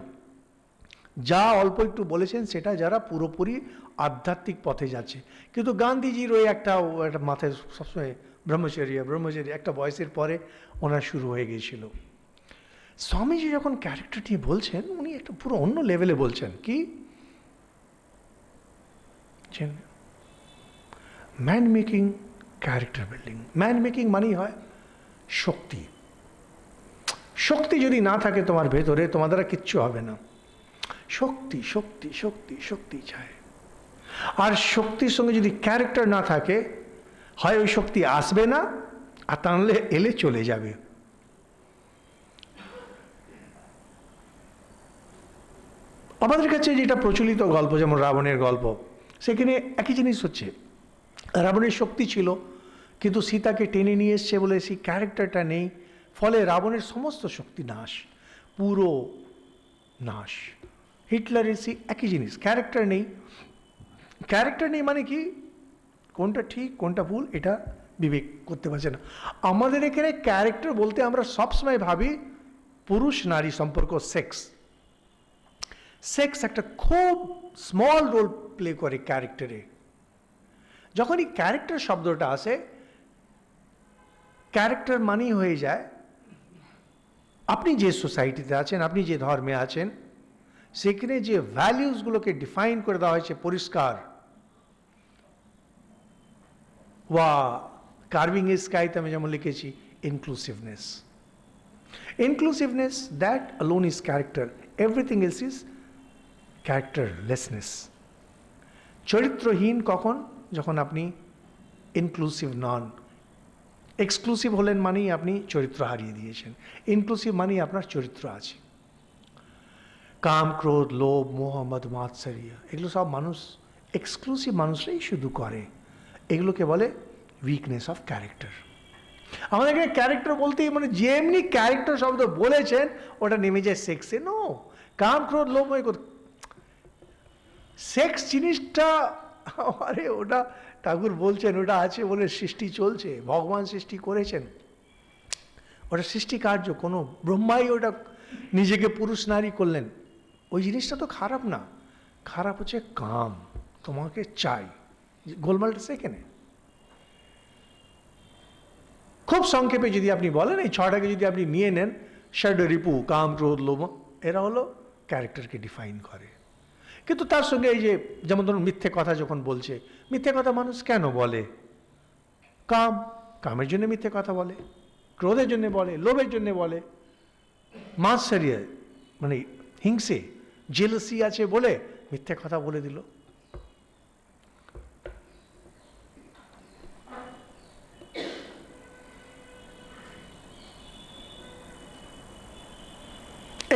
যা অল্প একটু বলেছেন সেটা যারা পুরোপুরি আধ্যাত্মিক পথে যাচ্ছে। কিন্তু গান্ধীজির ওই একটা একটা মাথায় সবসময় ব্রহ্মচর্য ব্রহ্মচর্য একটা বয়সের পরে ওনার শুরু হয়ে গিয়েছিল। স্বামীজি যখন ক্যারেক্টারটি বলছেন উনি একটা পুরো অন্য লেভেলে বলছেন, কি man making character building. Man making মানেই হয় শক্তি। শক্তি যদি না থাকে তোমার ভেতরে, তোমার দ্বারা কিচ্ছু হবে না। শক্তি শক্তি শক্তি শক্তি চায়, আর শক্তির সঙ্গে যদি ক্যারেক্টার না থাকে, হয় ওই শক্তি আসবে না, আর তা নাহলে এলে চলে যাবে। আমাদের কাছে যেটা প্রচলিত গল্প, যেমন রাবণের গল্প, সেখানে একই জিনিস হচ্ছে, রাবণের শক্তি ছিল কিন্তু সীতাকে টেনে নিয়ে এসছে বলে সেই ক্যারেক্টারটা নেই, ফলে রাবণের সমস্ত শক্তি নাশ, পুরো নাশ। হিটলারের সেই একই জিনিস, ক্যারেক্টার নেই। ক্যারেক্টার নেই মানে কি, কোনটা ঠিক কোনটা ভুল এটা বিবেক করতে পারছে না। আমাদের এখানে ক্যারেক্টার বলতে আমরা সবসময় ভাবি পুরুষ নারী সম্পর্ক, সেক্স। সেক্স একটা খুব স্মল রোল প্লে করে ক্যারেক্টারে। যখন এই ক্যারেক্টার শব্দটা আসে, ক্যারেক্টার মানেই হয়ে যায় আপনি যে সোসাইটিতে আছেন, আপনি যে ধর্মে আছেন, সেখানে যে ভ্যালিউসগুলোকে ডিফাইন করে দেওয়া হয়েছে পরিষ্কার। বা কার্ভিং এ স্কাইতে আমি যেমন লিখেছি inclusiveness, inclusiveness that alone is character, everything else is characterlessness. চরিত্রহীন কখন? যখন আপনি ইনক্লুসিভ নন, এক্সক্লুসিভ হলেন মানেই আপনি চরিত্র হারিয়ে দিয়েছেন, ইনক্লুসিভ মানেই আপনার চরিত্র আছে। কাম, ক্রোধ, লোভ, মোহ, মদ, মাৎসর্য এগুলো সব মানুষ এক্সক্লুসিভ মানুষরাই শুধু করে, এগুলোকে বলে উইকনেস অফ ক্যারেক্টার। আমাদের এখানে ক্যারেক্টার বলতেই মানে যেমনি ক্যারেক্টার শব্দ বলেছেন ওটা নেমে যায় সেক্সে। নো, কাম, ক্রোধ, লোভ সেক্স জিনিসটা আরে ওটা ঠাকুর বলছেন ওটা আছে বলে সৃষ্টি চলছে, ভগবান সৃষ্টি করেছেন, ওটা সৃষ্টি কার্য, কোনো ব্রহ্মাই ওটা নিজেকে পুরুষ নারী করলেন। ওই জিনিসটা তো খারাপ না, খারাপ হচ্ছে কাম, তোমাকে চাই, গোলমালটা সেখানে। খুব সংক্ষেপে যদি আপনি বলেন এই ছটাকে যদি আপনি নিয়ে নেন, ষড রিপু, কাম, ক্রোধ, লোভ এরা হলো ক্যারেক্টারকে ডিফাইন করে। কিন্তু তার সঙ্গে এই যে যেমন ধরুন মিথ্যে কথা যখন বলছে, মিথ্যে কথা মানুষ কেন বলে? কাম, কামের জন্য মিথ্যে কথা বলে, ক্রোধের জন্য বলে, লোভের জন্য বলে, মাৎসর্য মানে হিংসে, জেলসি আছে বলে মিথ্যে কথা বলে দিল।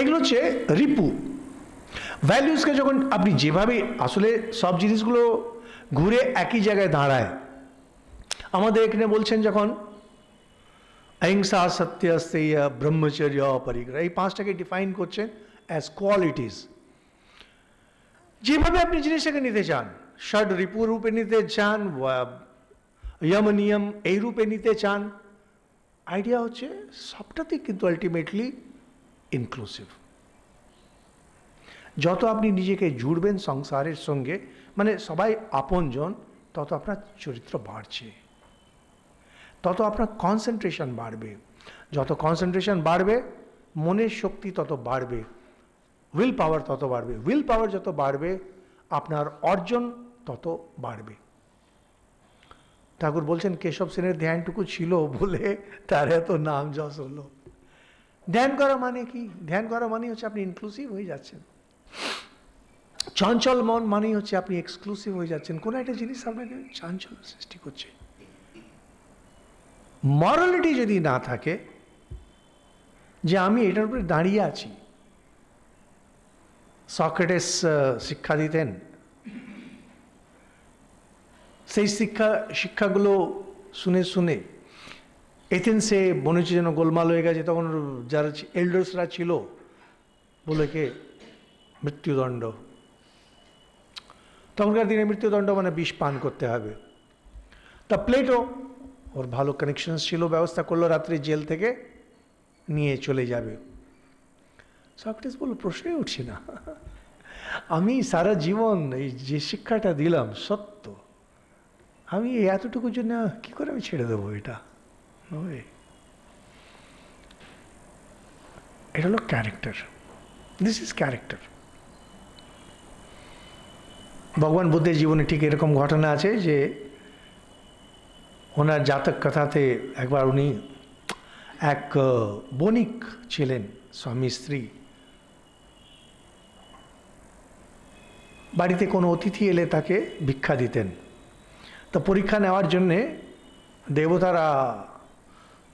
এগুলো হচ্ছে রিপু ভ্যালুসকে। যখন আপনি যেভাবে আসলে সব জিনিসগুলো ঘুরে একই জায়গায় দাঁড়ায়। আমাদের এখানে বলছেন যখন অহিংসা, সত্য, অস্তেয়, ব্রহ্মচর্য, পরিগ্রহ এই পাঁচটাকে ডিফাইন করছেন অ্যাজ কোয়ালিটিস। যেভাবে আপনি জিনিসটাকে নিতে চান, ষড রিপু রূপে নিতে চান, যম নিয়ম এই রূপে নিতে চান, আইডিয়া হচ্ছে সবটাতেই কিন্তু আলটিমেটলি ইনক্লুসিভ। যত আপনি নিজেকে জুড়বেন সংসারের সঙ্গে মানে সবাই আপনজন, তত আপনার চরিত্র বাড়ছে, তত আপনার কনসেন্ট্রেশন বাড়বে, যত কনসেন্ট্রেশন বাড়বে মনের শক্তি তত বাড়বে, উইল পাওয়ার তত বাড়বে, উইল পাওয়ার যত বাড়বে আপনার অর্জন তত বাড়বে। ঠাকুর বলছেন কেশব সেনের ধ্যানটুকু ছিল বলে তার এত নাম যশ হলো। ধ্যান করা মানে কি? ধ্যান করা মানে হচ্ছে আপনি ইনক্লুসিভ হয়ে যাচ্ছেন। চঞ্চল মন মানেই হচ্ছে আপনি এক্সক্লুসিভ হয়ে যাচ্ছেন, কোনো একটা জিনিস আপনাকে চঞ্চল সৃষ্টি করছে। মরালিটি যদি না থাকে যে আমি এটার উপরে দাঁড়িয়ে আছি, সক্রেটিস শিক্ষা দিতেন, সেই শিক্ষা শিক্ষাগুলো শুনে শুনে এথেন্সে মনে হচ্ছে যেন গোলমাল হয়ে গেছে, তখন যারা এল্ডার্সরা ছিল বলে কে মৃত্যুদণ্ড, তখনকার দিনে মৃত্যুদণ্ড মানে বিষ পান করতে হবে। তা প্লেটো ওর ভালো কানেকশনস ছিল, ব্যবস্থা করলো রাত্রে জেল থেকে নিয়ে চলে যাবে। সক্রেটিস বলল প্রশ্নই উঠছে না, আমি সারা জীবন এই যে শিক্ষাটা দিলাম সত্য, আমি এতটুকুর জন্য কি করে আমি ছেড়ে দেবো? এটা নয়, এটা হলো ক্যারেক্টার। This is character. ভগবান বুদ্ধের জীবনে ঠিক এরকম ঘটনা আছে যে ওনার জাতক কথাতে একবার উনি এক বণিক ছিলেন, স্বামী স্ত্রী, বাড়িতে কোনো অতিথি এলে তাকে ভিক্ষা দিতেন। তা পরীক্ষা নেওয়ার জন্যে দেবতারা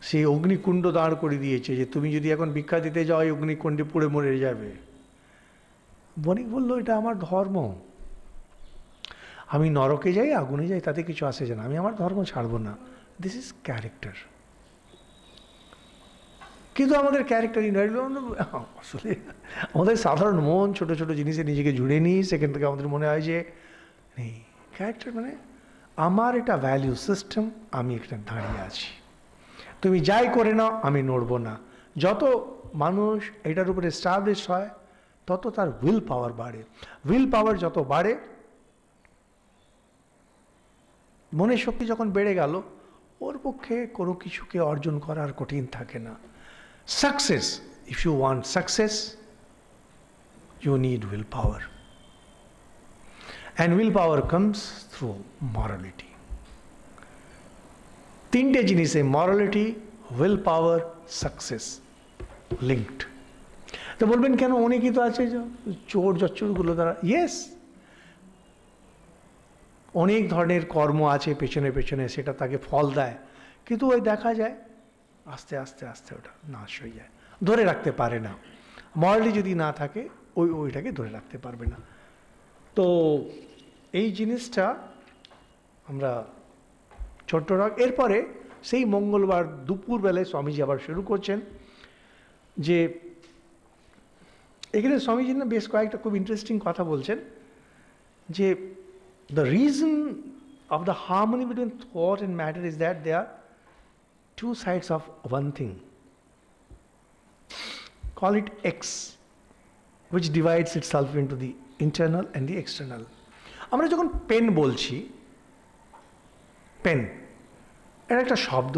সেই অগ্নিকুণ্ড দাঁড় করে দিয়েছে যে তুমি যদি এখন ভিক্ষা দিতে যাও এই অগ্নিকুণ্ডে পুড়ে মরে যাবে। বণিক বলল এটা আমার ধর্ম, আমি নরকে যাই আগুনে যাই তাতে কিছু আসে যায় না, আমি আমার ধর্ম ছাড়বো না। This is character. কিন্তু আমাদের ক্যারেক্টার আসলে আমাদের সাধারণ মন ছোট ছোট জিনিসে নিজেকে জুড়ে নিই, সেখান থেকে আমাদের মনে হয় যে নেই ক্যারেক্টার মানে আমার এটা ভ্যালু সিস্টেম, আমি একটা দাঁড়িয়ে আছি, তুমি যাই করে নাও আমি নড়বো না। যত মানুষ এটার উপরে এস্টাবলিশ হয় তত তার উইল পাওয়ার বাড়ে, উইল পাওয়ার যত বাড়ে মনের শক্তি যখন বেড়ে গেল ওর পক্ষে কোনো কিছুকে অর্জন করার কঠিন থাকে না। Success, if you want success you need will power, and will power comes through morality. তিনটে জিনিসে morality, will power, success linked. তো বলবেন কেন অনেকেই তো আছে চোর জচ্চোরগুলো তারা, ইয়েস অনেক ধরনের কর্ম আছে পেছনে পেছনে, সেটা তাকে ফল দেয়, কিন্তু ওই দেখা যায় আস্তে আস্তে আস্তে ওটা নাশ হয়ে যায়, ধরে রাখতে পারে না। মরালি যদি না থাকে ওই ওইটাকে ধরে রাখতে পারবে না। তো এই জিনিসটা আমরা ছোট্ট রাখ। এরপরে সেই মঙ্গলবার দুপুরবেলায় স্বামীজি আবার শুরু করছেন যে এখানে স্বামীজি না বেশ কয়েকটা খুব ইন্টারেস্টিং কথা বলছেন যে the reason of the harmony between thought and matter is that they are two sides of one thing. Call it X, which divides itself into the internal and the external. আমরা যখন pen বলছি, pen এটা একটা শব্দ,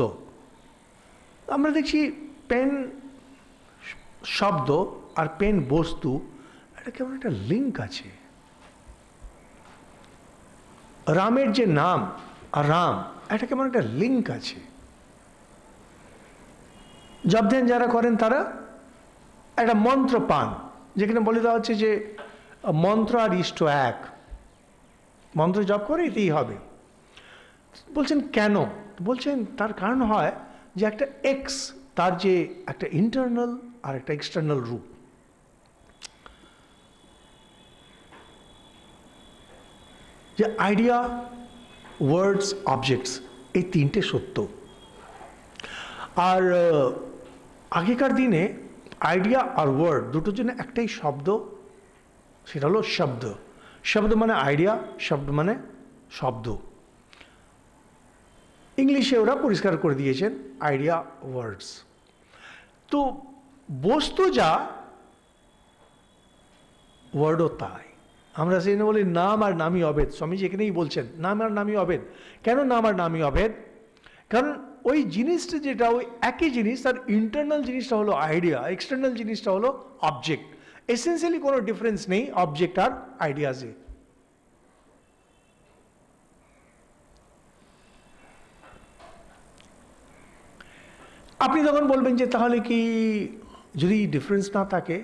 আমরা দেখছি pen শব্দ আর pen বস্তু এটা কেমন একটা লিঙ্ক আছে। রামের যে নাম আর রাম এটা কেমন একটা লিঙ্ক আছে। জপ ধ্যান যারা করেন তারা একটা মন্ত্র পান, যেখানে বলে দেওয়া হচ্ছে যে মন্ত্র আর ইষ্ট এক, মন্ত্র জপ করে এতেই হবে। বলছেন কেন? বলছেন তার কারণ হয় যে একটা এক্স, তার যে একটা ইন্টারনাল আর একটা এক্সটার্নাল রূপ। যে আইডিয়া, ওয়ার্ডস, অবজেক্টস, এই তিনটে সত্য। আর আগেকার দিনে আইডিয়া আর ওয়ার্ড দুটোর জন্য একটাই শব্দ, সেটা হলো শব্দ। শব্দ মানে আইডিয়া, শব্দ মানে শব্দ। ইংলিশে ওরা পরিষ্কার করে দিয়েছেন আইডিয়া, ওয়ার্ডস। তো বস্তু যা, ওয়ার্ডও তাই। আমরা সেই বলি নাম আর নামই অভেদ। স্বামীজি এখানেই বলছেন নাম আর নামই অভেদ। কেন নাম আর নামই অভেদ? কারণ ওই জিনিসটা যেটা ওই একই জিনিস, তার ইন্টারনাল জিনিসটা হলো আইডিয়া, এক্সটার্নাল জিনিসটা হলো অবজেক্ট। এসেন্সিয়ালি কোনো ডিফারেন্স নেই অবজেক্ট আর আইডিয়াসে। আপনি তখন বলবেন যে তাহলে কি যদি ডিফারেন্স না থাকে,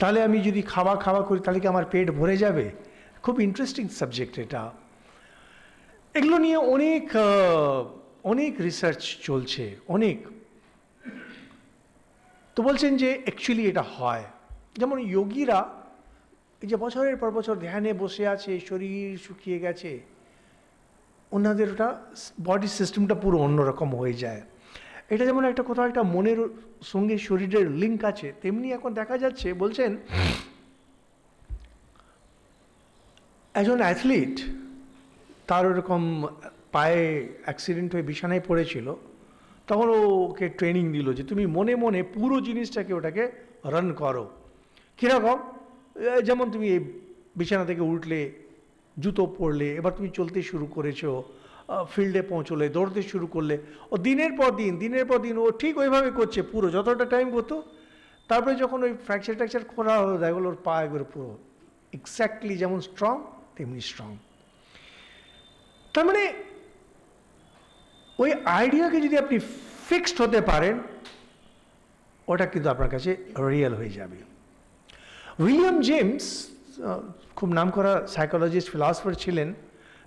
তাহলে আমি যদি খাওয়া খাওয়া করি তাহলে কি আমার পেট ভরে যাবে? খুব ইন্টারেস্টিং সাবজেক্ট এটা। এগুলো নিয়ে অনেক অনেক রিসার্চ চলছে, অনেক। তো বলছেন যে অ্যাকচুয়ালি এটা হয়, যেমন যোগীরা এই যে বছরের পর বছর ধ্যানে বসে আছে, শরীর শুকিয়ে গেছে, ওনাদের ওটা বডি সিস্টেমটা পুরো অন্যরকম হয়ে যায়। এটা যেমন একটা কোথাও একটা মনের সঙ্গে শরীরের লিঙ্ক আছে, তেমনি এখন দেখা যাচ্ছে। বলছেন একজন অ্যাথলিট, তার ওরকম পায়ে অ্যাক্সিডেন্ট হয়ে বিছানায় পড়েছিল, তখন ওকে ট্রেনিং দিল যে তুমি মনে মনে পুরো জিনিসটাকে ওটাকে রান করো। কীরকম? যেমন তুমি এই বিছানা থেকে উঠলে, জুতো পরলে, এবার তুমি চলতে শুরু করেছো, ফিল্ডে পৌঁছলে, দৌড়তে শুরু করলে, ও দিনের পর দিন দিনের পর দিন ও ঠিক ওইভাবে করছে পুরো যতটা টাইম করতো। তারপরে যখন ওই ফ্র্যাকচার ট্র্যাকচার খোলা হলো, দেখলো ওর পা এগুলো পুরো এক্স্যাক্টলি যেমন স্ট্রং তেমনি স্ট্রং। তার মানে ওই আইডিয়াকে যদি আপনি ফিক্সড হতে পারেন, ওটা কিন্তু আপনার কাছে রিয়েল হয়ে যাবে। উইলিয়াম জেমস, খুব নাম করা সাইকোলজিস্ট, ফিলসফার ছিলেন,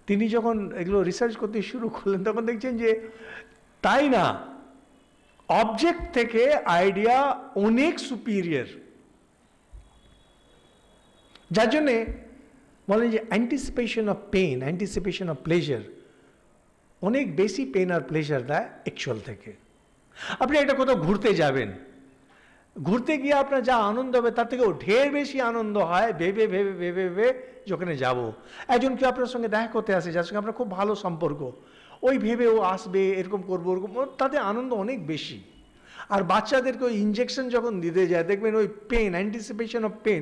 তিনি যখন এগুলো রিসার্চ করতে শুরু করলেন তখন দেখছেন যে তাই না, অবজেক্ট থেকে আইডিয়া অনেক সুপিরিয়র। যার জন্যে বলেন যে anticipation of pain, anticipation of pleasure অনেক বেশি পেন আর প্লেজার দেয় অ্যাকচুয়াল থেকে। আপনি একটা কোথাও ঘুরতে যাবেন, ঘুরতে গিয়ে আপনার যা আনন্দ হবে তার থেকেও ঢের বেশি আনন্দ হয় ভেবে ভেবে ভেবে ভেবে যখনে যাব। একজন কেউ আপনার সঙ্গে দেখা করতে আসে, যার সঙ্গে আপনার খুব ভালো সম্পর্ক, ওই ভেবে ও আসবে, এরকম করবো ওরকম, তাতে আনন্দ অনেক বেশি। আর বাচ্চাদেরকে ওই ইঞ্জেকশন যখন দিতে যায়, দেখবেন ওই পেন, অ্যান্টিসিপেশন অফ পেন,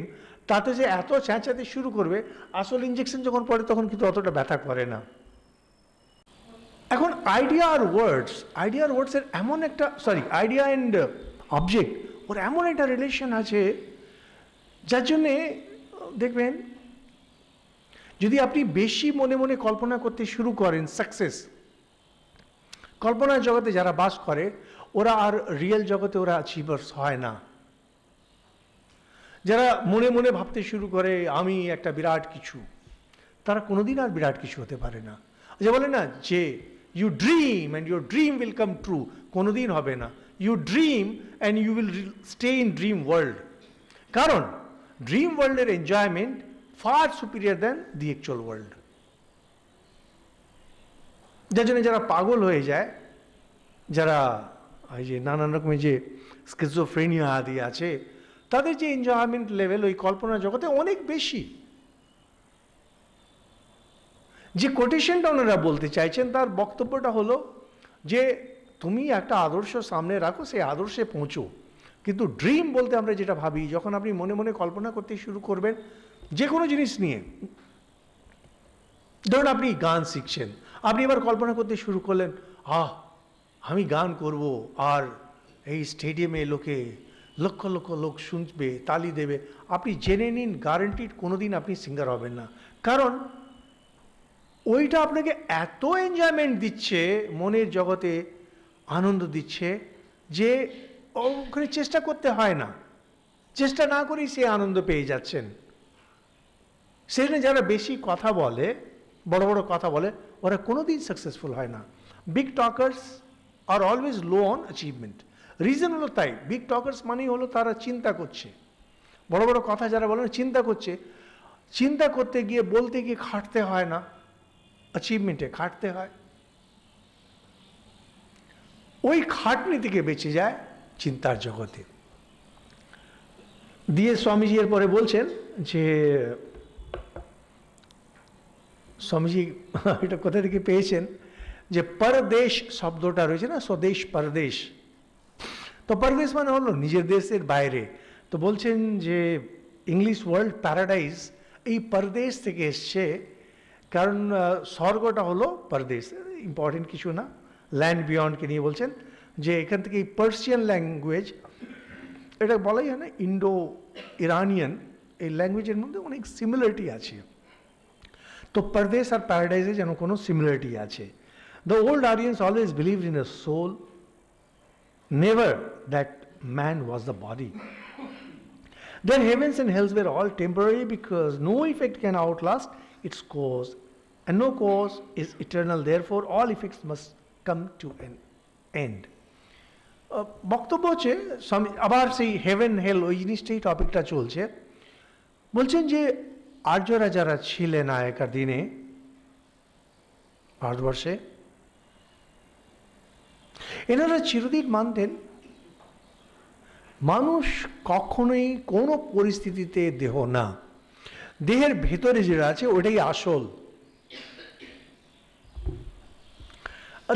তাতে যে এত চেঁচাতে শুরু করবে, আসল ইঞ্জেকশন যখন পড়ে তখন কিন্তু অতটা ব্যথা করে না। এখন আইডিয়া আর ওয়ার্ডস, আইডিয়া আর ওয়ার্ডসের এমন একটা, সরি আইডিয়া অ্যান্ড অবজেক্ট, ওর এমন একটা রিলেশন আছে যার জন্যে দেখবেন যদি আপনি বেশি মনে মনে কল্পনা করতে শুরু করেন, সাকসেস, কল্পনার জগতে যারা বাস করে ওরা আর রিয়েল জগতে ওরা অ্যাচিভার্স হয় না। যারা মনে মনে ভাবতে শুরু করে আমি একটা বিরাট কিছু, তারা কোনোদিন আর বিরাট কিছু হতে পারে না। যে বলে না যে You dream and your dream will come true. Konodin hobe na. You dream and you will stay in dream world. Karon, dream world enjoyment far superior than the actual world. যাজনে যারা পাগল হয়ে যায় যারা এই যে নানান রকমের যে স্কিজোফ্রেনিয়া আদি আছে তাদের যে এনজয়মেন্ট লেভেল ওই কল্পনা জগতে অনেক বেশি যে কোটেশনটা ওনারা বলতে চাইছেন তার বক্তব্যটা হলো যে তুমি একটা আদর্শ সামনে রাখো সেই আদর্শে পৌঁছো কিন্তু ড্রিম বলতে আমরা যেটা ভাবি যখন আপনি মনে মনে কল্পনা করতে শুরু করবেন যে কোনো জিনিস নিয়ে ধরুন আপনি গান শিখছেন আপনি এবার কল্পনা করতে শুরু করলেন আহ আমি গান করব আর এই স্টেডিয়ামে লোকে লক্ষ লক্ষ লোক শুনবে তালি দেবে আপনি জেনে নিন গ্যারান্টিড কোনোদিন আপনি সিঙ্গার হবেন না কারণ ওইটা আপনাকে এত এনজয়মেন্ট দিচ্ছে মনের জগতে আনন্দ দিচ্ছে যে ওখানে চেষ্টা করতে হয় না চেষ্টা না করেই সে আনন্দ পেয়ে যাচ্ছেন সেজন্য যারা বেশি কথা বলে বড় বড় কথা বলে ওরা কোনোদিন সাকসেসফুল হয় না big talkers R always low on achievement reason হলো তাই বিগ টকার্স মানে হলো তারা চিন্তা করছে বড় বড় কথা যারা বলে চিন্তা করছে চিন্তা করতে গিয়ে বলতে গিয়ে খাটতে হয় না অ্যাচিভমেন্টে খাটতে হয় ওই খাটনি থেকে বেঁচে যায় চিন্তার জগতে দিয়ে স্বামীজি এর পরে বলছেন যে স্বামীজি এটা কোথা থেকে পেয়েছেন যে পরদেশ শব্দটা রয়েছে না স্বদেশ পরদেশ তো পরদেশ মানে হলো নিজের দেশের বাইরে তো বলছেন যে ইংলিশ ওয়ার্ল্ড প্যারাডাইজ এই পরদেশ থেকে এসছে কারণ স্বর্গটা হলো পরদেশ ইম্পর্টেন্ট কিছু না ল্যান্ড বিয়ন্ডকে নিয়ে বলছেন যে এখান থেকে এই পার্সিয়ান ল্যাঙ্গুয়েজ এটা বলাই হয় না ইন্ডো ইরানিয়ান এই ল্যাঙ্গুয়েজের মধ্যে অনেক সিমিলারিটি আছে तो परदेश और पैराडाइज जन को सिमिलरिटी आछे The old Aryans always believed in a soul, never that man was the body. Their heavens and hells were all temporary because no effect can outlast its cause, and no cause is eternal. Therefore, all effects must come to an end. বক্তব্য হচ্ছে আবার সেই haven হেল ওই জিনিসটাই টপিকটা চলছে বলছেন যে আর্যরা যারা ছিলেন আগেকার দিনে ভারতবর্ষে এনারা চিরদিন মানতেন মানুষ কখনোই কোনো পরিস্থিতিতে দেহ না দেহের ভেতরে যেটা আছে ওটাই আসল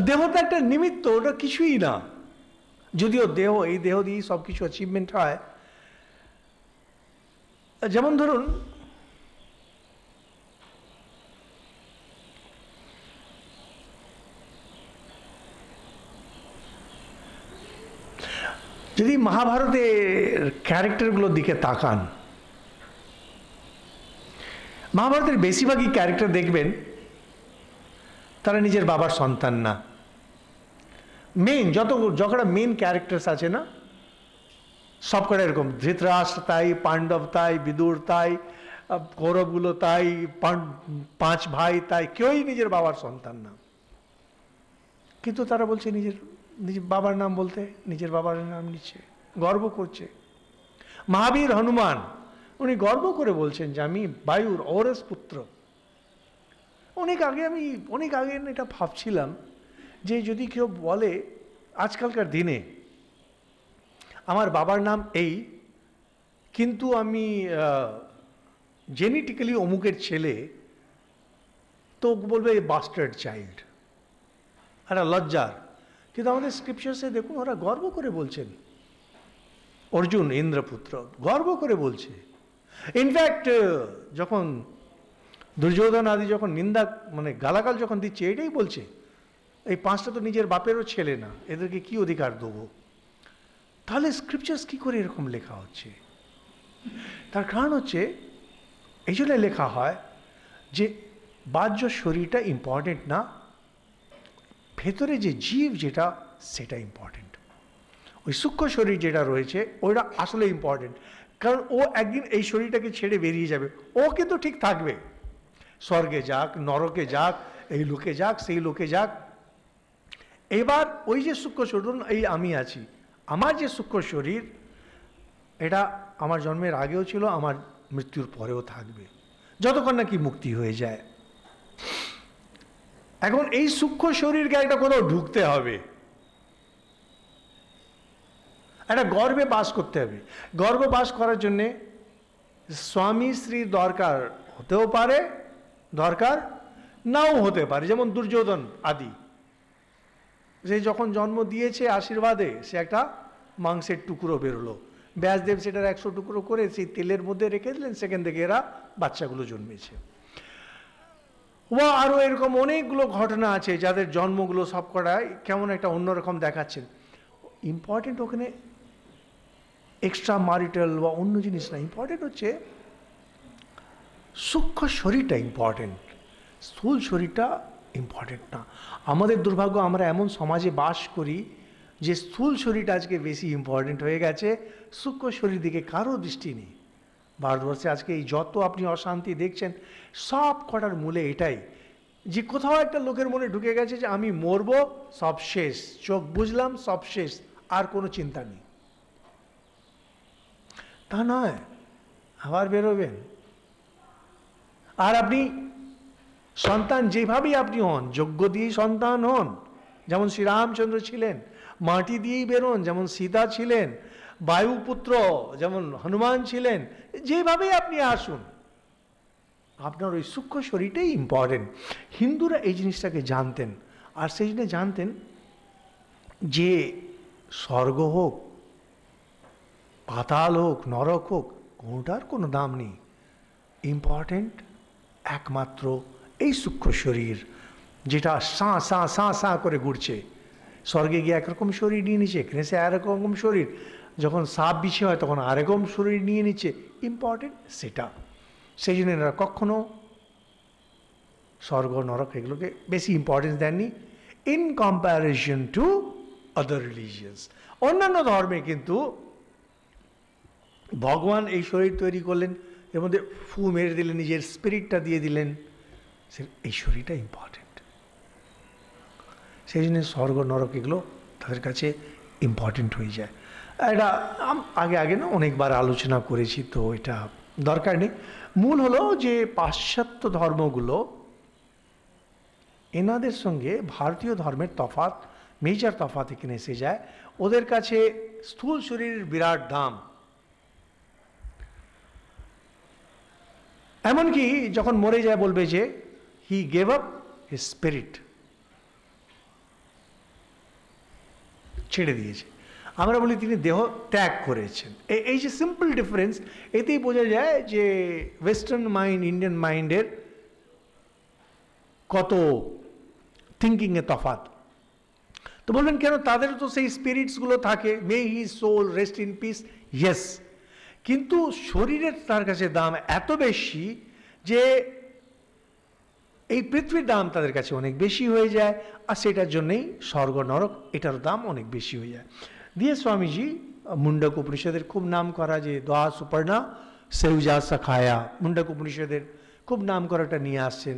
দেহটা একটা নিমিত্ত ওটা কিছুই না যদিও দেহ এই দেহ দিয়ে সব কিছু অ্যাচিভমেন্ট হয় যেমন ধরুন যদি মহাভারতের ক্যারেক্টারগুলোর দিকে তাকান মহাভারতের বেশিরভাগই ক্যারেক্টার দেখবেন তারা নিজের বাবার সন্তান না মেন যত যতটা মেন ক্যারেক্টারস আছে না সবকটা এরকম ধৃতরাষ্ট্র তাই পাণ্ডব তাই বিদুর তাই কৌরবগুলো তাই পাঁচ ভাই তাই কেউই নিজের বাবার সন্তান না কিন্তু তারা বলছে নিজের নিজের বাবার নাম বলতে নিজের বাবার নাম নিচ্ছে গর্ব করছে মহাবীর হনুমান উনি গর্ব করে বলছেন যে আমি বায়ুর ওরস পুত্র অনেক আগে আমি অনেক আগে এটা ভাবছিলাম যে যদি কেউ বলে আজকালকার দিনে আমার বাবার নাম এই কিন্তু আমি জেনেটিক্যালি অমুকের ছেলে তো বলবে বাস্টার্ড চাইল্ড একটা লজ্জার কিন্তু আমাদের স্ক্রিপচার্সে দেখুন ওরা গর্ব করে বলছেন অর্জুন ইন্দ্রপুত্র গর্ব করে বলছে ইনফ্যাক্ট যখন দুর্যোধন আদি যখন নিন্দা মানে গালাগাল যখন দিচ্ছে এটাই বলছে এই পাঁচটা তো নিজের বাপেরও ছেলে না এদেরকে কি অধিকার দেবো তাহলে স্ক্রিপচার্স কী করে এরকম লেখা হচ্ছে তার কারণ হচ্ছে এই জন্য লেখা হয় যে বাহ্য শরীরটা ইম্পর্টেন্ট না ভেতরে যে জীব যেটা সেটা ইম্পর্টেন্ট ওই সূক্ষ্ম শরীর যেটা রয়েছে ওইটা আসলে ইম্পর্টেন্ট কারণ ও একদিন এই শরীরটাকে ছেড়ে বেরিয়ে যাবে ও কিন্তু ঠিক থাকবে স্বর্গে যাক নরকে যাক এই লোকে যাক সেই লোকে যাক এবার ওই যে সূক্ষ্ম শরীর এই আমি আছি, আমার যে সূক্ষ্ম শরীর এটা আমার জন্মের আগেও ছিল, আমার মৃত্যুর পরেও থাকবে, যতক্ষণ নাকি মুক্তি হয়ে যায়। এখন এই সূক্ষ্ম শরীরকে একটা কোথাও ঢুকতে হবে, একটা গর্বে বাস করতে হবে। গর্ব বাস করার জন্যে স্বামী শ্রী দরকার হতেও পারে, দরকার নাও হতে পারে। যেমন দুর্যোধন আদি, যে যখন জন্ম দিয়েছে আশীর্বাদে সে একটা মাংসের টুকরো বেরোলো, ব্যাসদেব সেটার একশো টুকরো করে সেই তেলের মধ্যে রেখে দিলেন, সেখান থেকে এরা বাচ্চাগুলো জন্মেছে। বা আরও এরকম অনেকগুলো ঘটনা আছে যাদের জন্মগুলো সব কটায় কেমন একটা অন্যরকম দেখাচ্ছেন। ইম্পর্টেন্ট ওখানে এক্সট্রা ম্যারিটাল বা অন্য জিনিস না, ইম্পর্টেন্ট হচ্ছে সূক্ষ্ম শরীরটা ইম্পর্টেন্ট, স্থূল শরীরটা ইম্পর্টেন্ট না। আমাদের দুর্ভাগ্য আমরা এমন সমাজে বাস করি যে স্থূল শরীরটা আজকে বেশি ইম্পর্টেন্ট হয়ে গেছে, সূক্ষ্ম শরীর দিকে কারো দৃষ্টি নেই। ভারতবর্ষে আজকে এই যত আপনি অশান্তি দেখছেন সব কটার মূলে এটাই যে কোথাও একটা লোকের মনে ঢুকে গেছে যে আমি মরব, সব শেষ, চোখ বুঝলাম সব শেষ, আর কোনো চিন্তা নেই। তা নয়, আবার বেরোবেন। আর আপনি সন্তান যেভাবেই আপনি হন, যোগ্য দিয়েই সন্তান হন, যেমন শ্রীরামচন্দ্র ছিলেন, মাটি দিয়েই বেরোন, যেমন সীতা ছিলেন, বায়ুপুত্র যেমন হনুমান ছিলেন, যেভাবেই আপনি আসুন আপনার ওই সূক্ষ্ম শরীরটাই ইম্পর্টেন্ট। হিন্দুরা এই জিনিসটাকে জানতেন, আর সেই জন্য জানতেন যে স্বর্গ হোক, পাতাল হোক, নরক হোক, কোনোটার কোনো দাম নেই, ইম্পর্টেন্ট একমাত্র এই সূক্ষ্ম শরীর যেটা সাঁ সাঁ সাঁ সাঁ করে ঘুরছে। স্বর্গে গিয়ে একরকম শরীর নিয়ে নিচ্ছে, এখানে সে আরেকরকম শরীর, যখন সাপ বিছে হয় তখন আরেকরকম শরীর নিয়ে নিচ্ছে, ইম্পর্টেন্ট সেটা। সেই জন্য এনারা কখনো স্বর্গ নরক এগুলোকে বেশি ইম্পর্টেন্স দেননি in comparison to other religions. অন্যান্য ধর্মে কিন্তু ভগবান এই শরীর তৈরি করলেন, এর মধ্যে ফু মেরে দিলেন, নিজের স্পিরিটটা দিয়ে দিলেন, সে এই শরীরটা ইম্পর্টেন্ট। সেই জন্য স্বর্গ নরক এগুলো তাদের কাছে ইম্পর্টেন্ট হয়ে যায়। এটা আগে আগে না অনেকবার আলোচনা করেছি, তো এটা দরকার নেই। মূল হলো যে পাশ্চাত্য ধর্মগুলো এনাদের সঙ্গে ভারতীয় ধর্মের তফাৎ, মেজর তফাৎ এখানে এসে যায়। ওদের কাছে স্থূল শরীরের বিরাট দাম, এমনকি যখন মরে যায় বলবে যে he gave up his spirit, ছেড়ে দিয়েছে। আমরা বলি তিনি দেহ ত্যাগ করেছেন। এই যে সিম্পল ডিফারেন্স, এতেই বোঝা যায় যে ওয়েস্টার্ন মাইন্ড ইন্ডিয়ান মাইন্ডের কত থিঙ্কিংয়ে তফাৎ। তো বলবেন কেন, তাদের তো সেই স্পিরিটসগুলো থাকে, may he soul rest in peace, yes, কিন্তু শরীরের তার কাছে দাম এত বেশি যে এই পৃথিবীর দাম তাদের কাছে অনেক বেশি হয়ে যায়, আর সেটার জন্যেই স্বর্গ নরক এটার দাম অনেক বেশি হয়ে যায়। দিয়ে স্বামীজি মুন্ডক উপনিষদের খুব নাম করা যে দোয়া সুপর্ণা সেউজা সখায়া, মুন্ডক উপনিষদের খুব নাম করাটা নিয়ে আসছেন,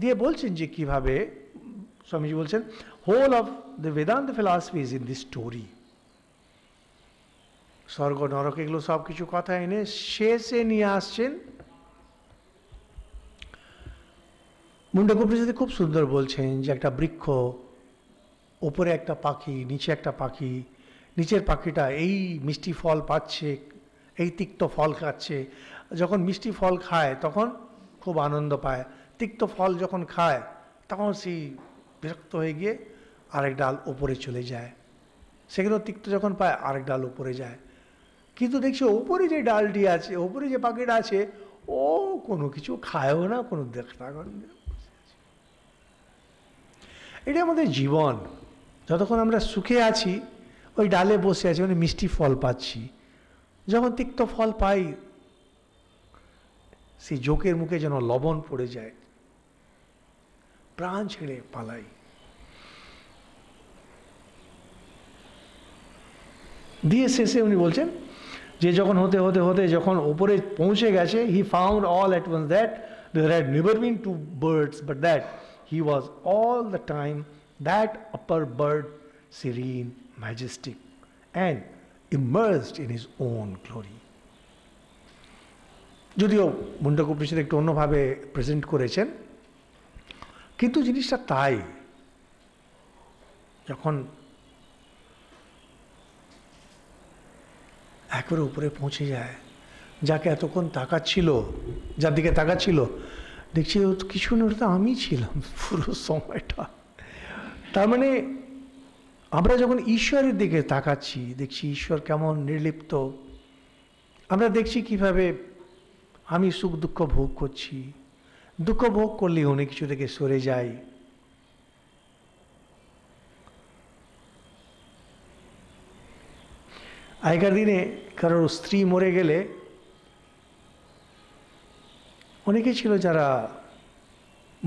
দিয়ে বলছেন যে কিভাবে স্বামীজি বলছেন whole of the Vedanta philosophy is in this story. স্বর্গ নরক এগুলো সব কিছু কথা এনে শেষে নিয়ে আসছেন। মুন্ডক উপনিষদে খুব সুন্দর বলছেন যে একটা বৃক্ষ, ওপরে একটা পাখি, নিচে একটা পাখি, নিচের পাখিটা এই মিষ্টি ফল পাচ্ছে, এই তিক্ত ফল খাচ্ছে। যখন মিষ্টি ফল খায় তখন খুব আনন্দ পায়, তিক্ত ফল যখন খায় তখন সেই বিরক্ত হয়ে গিয়ে আরেক ডাল ওপরে চলে যায়, সেগুলো তিক্ত যখন পায় আরেক ডাল ওপরে যায়। কিন্তু দেখছি ওপরে যে ডালটি আছে, ওপরে যে পাখিটা আছে, ও কোনো কিছু খায়ও না, কোনো দেখা না। এটা আমাদের জীবন, যতক্ষণ আমরা সুখে আছি ওই ডালে বসে আছি, মানে মিষ্টি ফল পাচ্ছি, যখন তিক্ত ফল পাই সেই জোকের মুখে যেন লবণ পড়ে যায়, প্রাণ ছেড়ে পালাই। দিয়ে শেষে উনি বলছেন যে যখন হতে হতে হতে যখন ওপরে পৌঁছে গেছে, he found all at once that there had never been two birds but that he was all the time that upper bird, serene, majestic, and immersed in his own glory. যদিও মুন্ডক উপনিষদ একটু অন্যভাবে প্রেজেন্ট করেছেন, কিন্তু জিনিসটা তাই। যখন একবারে উপরে পৌঁছে যায়, যাকে এতক্ষণ তাকাচ্ছিল, যার দিকে তাকাচ্ছিল, দেখছি কিছু না, ওটা তো আমি ছিলাম পুরো সময়টা। তার মানে আমরা যখন ঈশ্বরের দিকে তাকাচ্ছি, দেখছি ঈশ্বর কেমন নির্লিপ্ত। আমরা দেখছি কিভাবে আমি সুখ দুঃখ ভোগ করছি, দুঃখ ভোগ করলে অনেক কিছু থেকে সরে যাই। আগেকার দিনে কারোর স্ত্রী মরে গেলে অনেকে ছিল যারা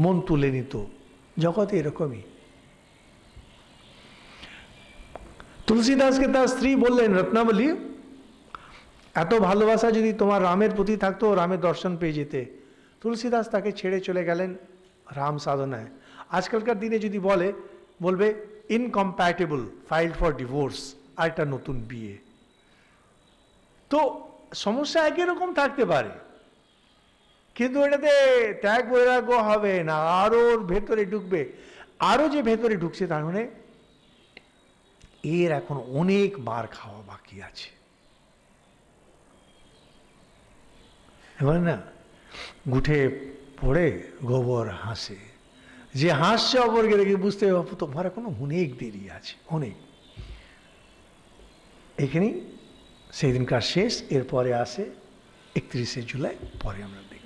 মন তুলে নিত, জগতে এরকমই। তুলসীদাসকে তার স্ত্রী বললেন, রত্নাবলী, এত ভালোবাসা যদি তোমার রামের প্রতি থাকতো, রামের দর্শন পেয়ে যেতে। তুলসীদাস তাকে ছেড়ে চলে গেলেন রাম সাধনায়। আজকালকার দিনে যদি বলে, বলবে ইনকম্প্যাটেবল, ফাইল ফর ডিভোর্স, আর একটা নতুন বিয়ে। তো সমস্যা একই রকম থাকতে পারে, কিন্তু এটাতে ত্যাগ বৈরাগ্য হবে না, আরও ভেতরে ঢুকবে। আরও যে ভেতরে ঢুকছে তার মানে এর এখন অনেক মার খাওয়া বাকি আছে। এবার না গুঠে পড়ে গোবর হাসে, যে হাসছে অপরকে দেখে বুঝতে হবে তোমার এখনো অনেক দেরি আছে, অনেক। এখানেই সেই দিনকার শেষ। এরপরে আসে একত্রিশে জুলাই, পরে আমরা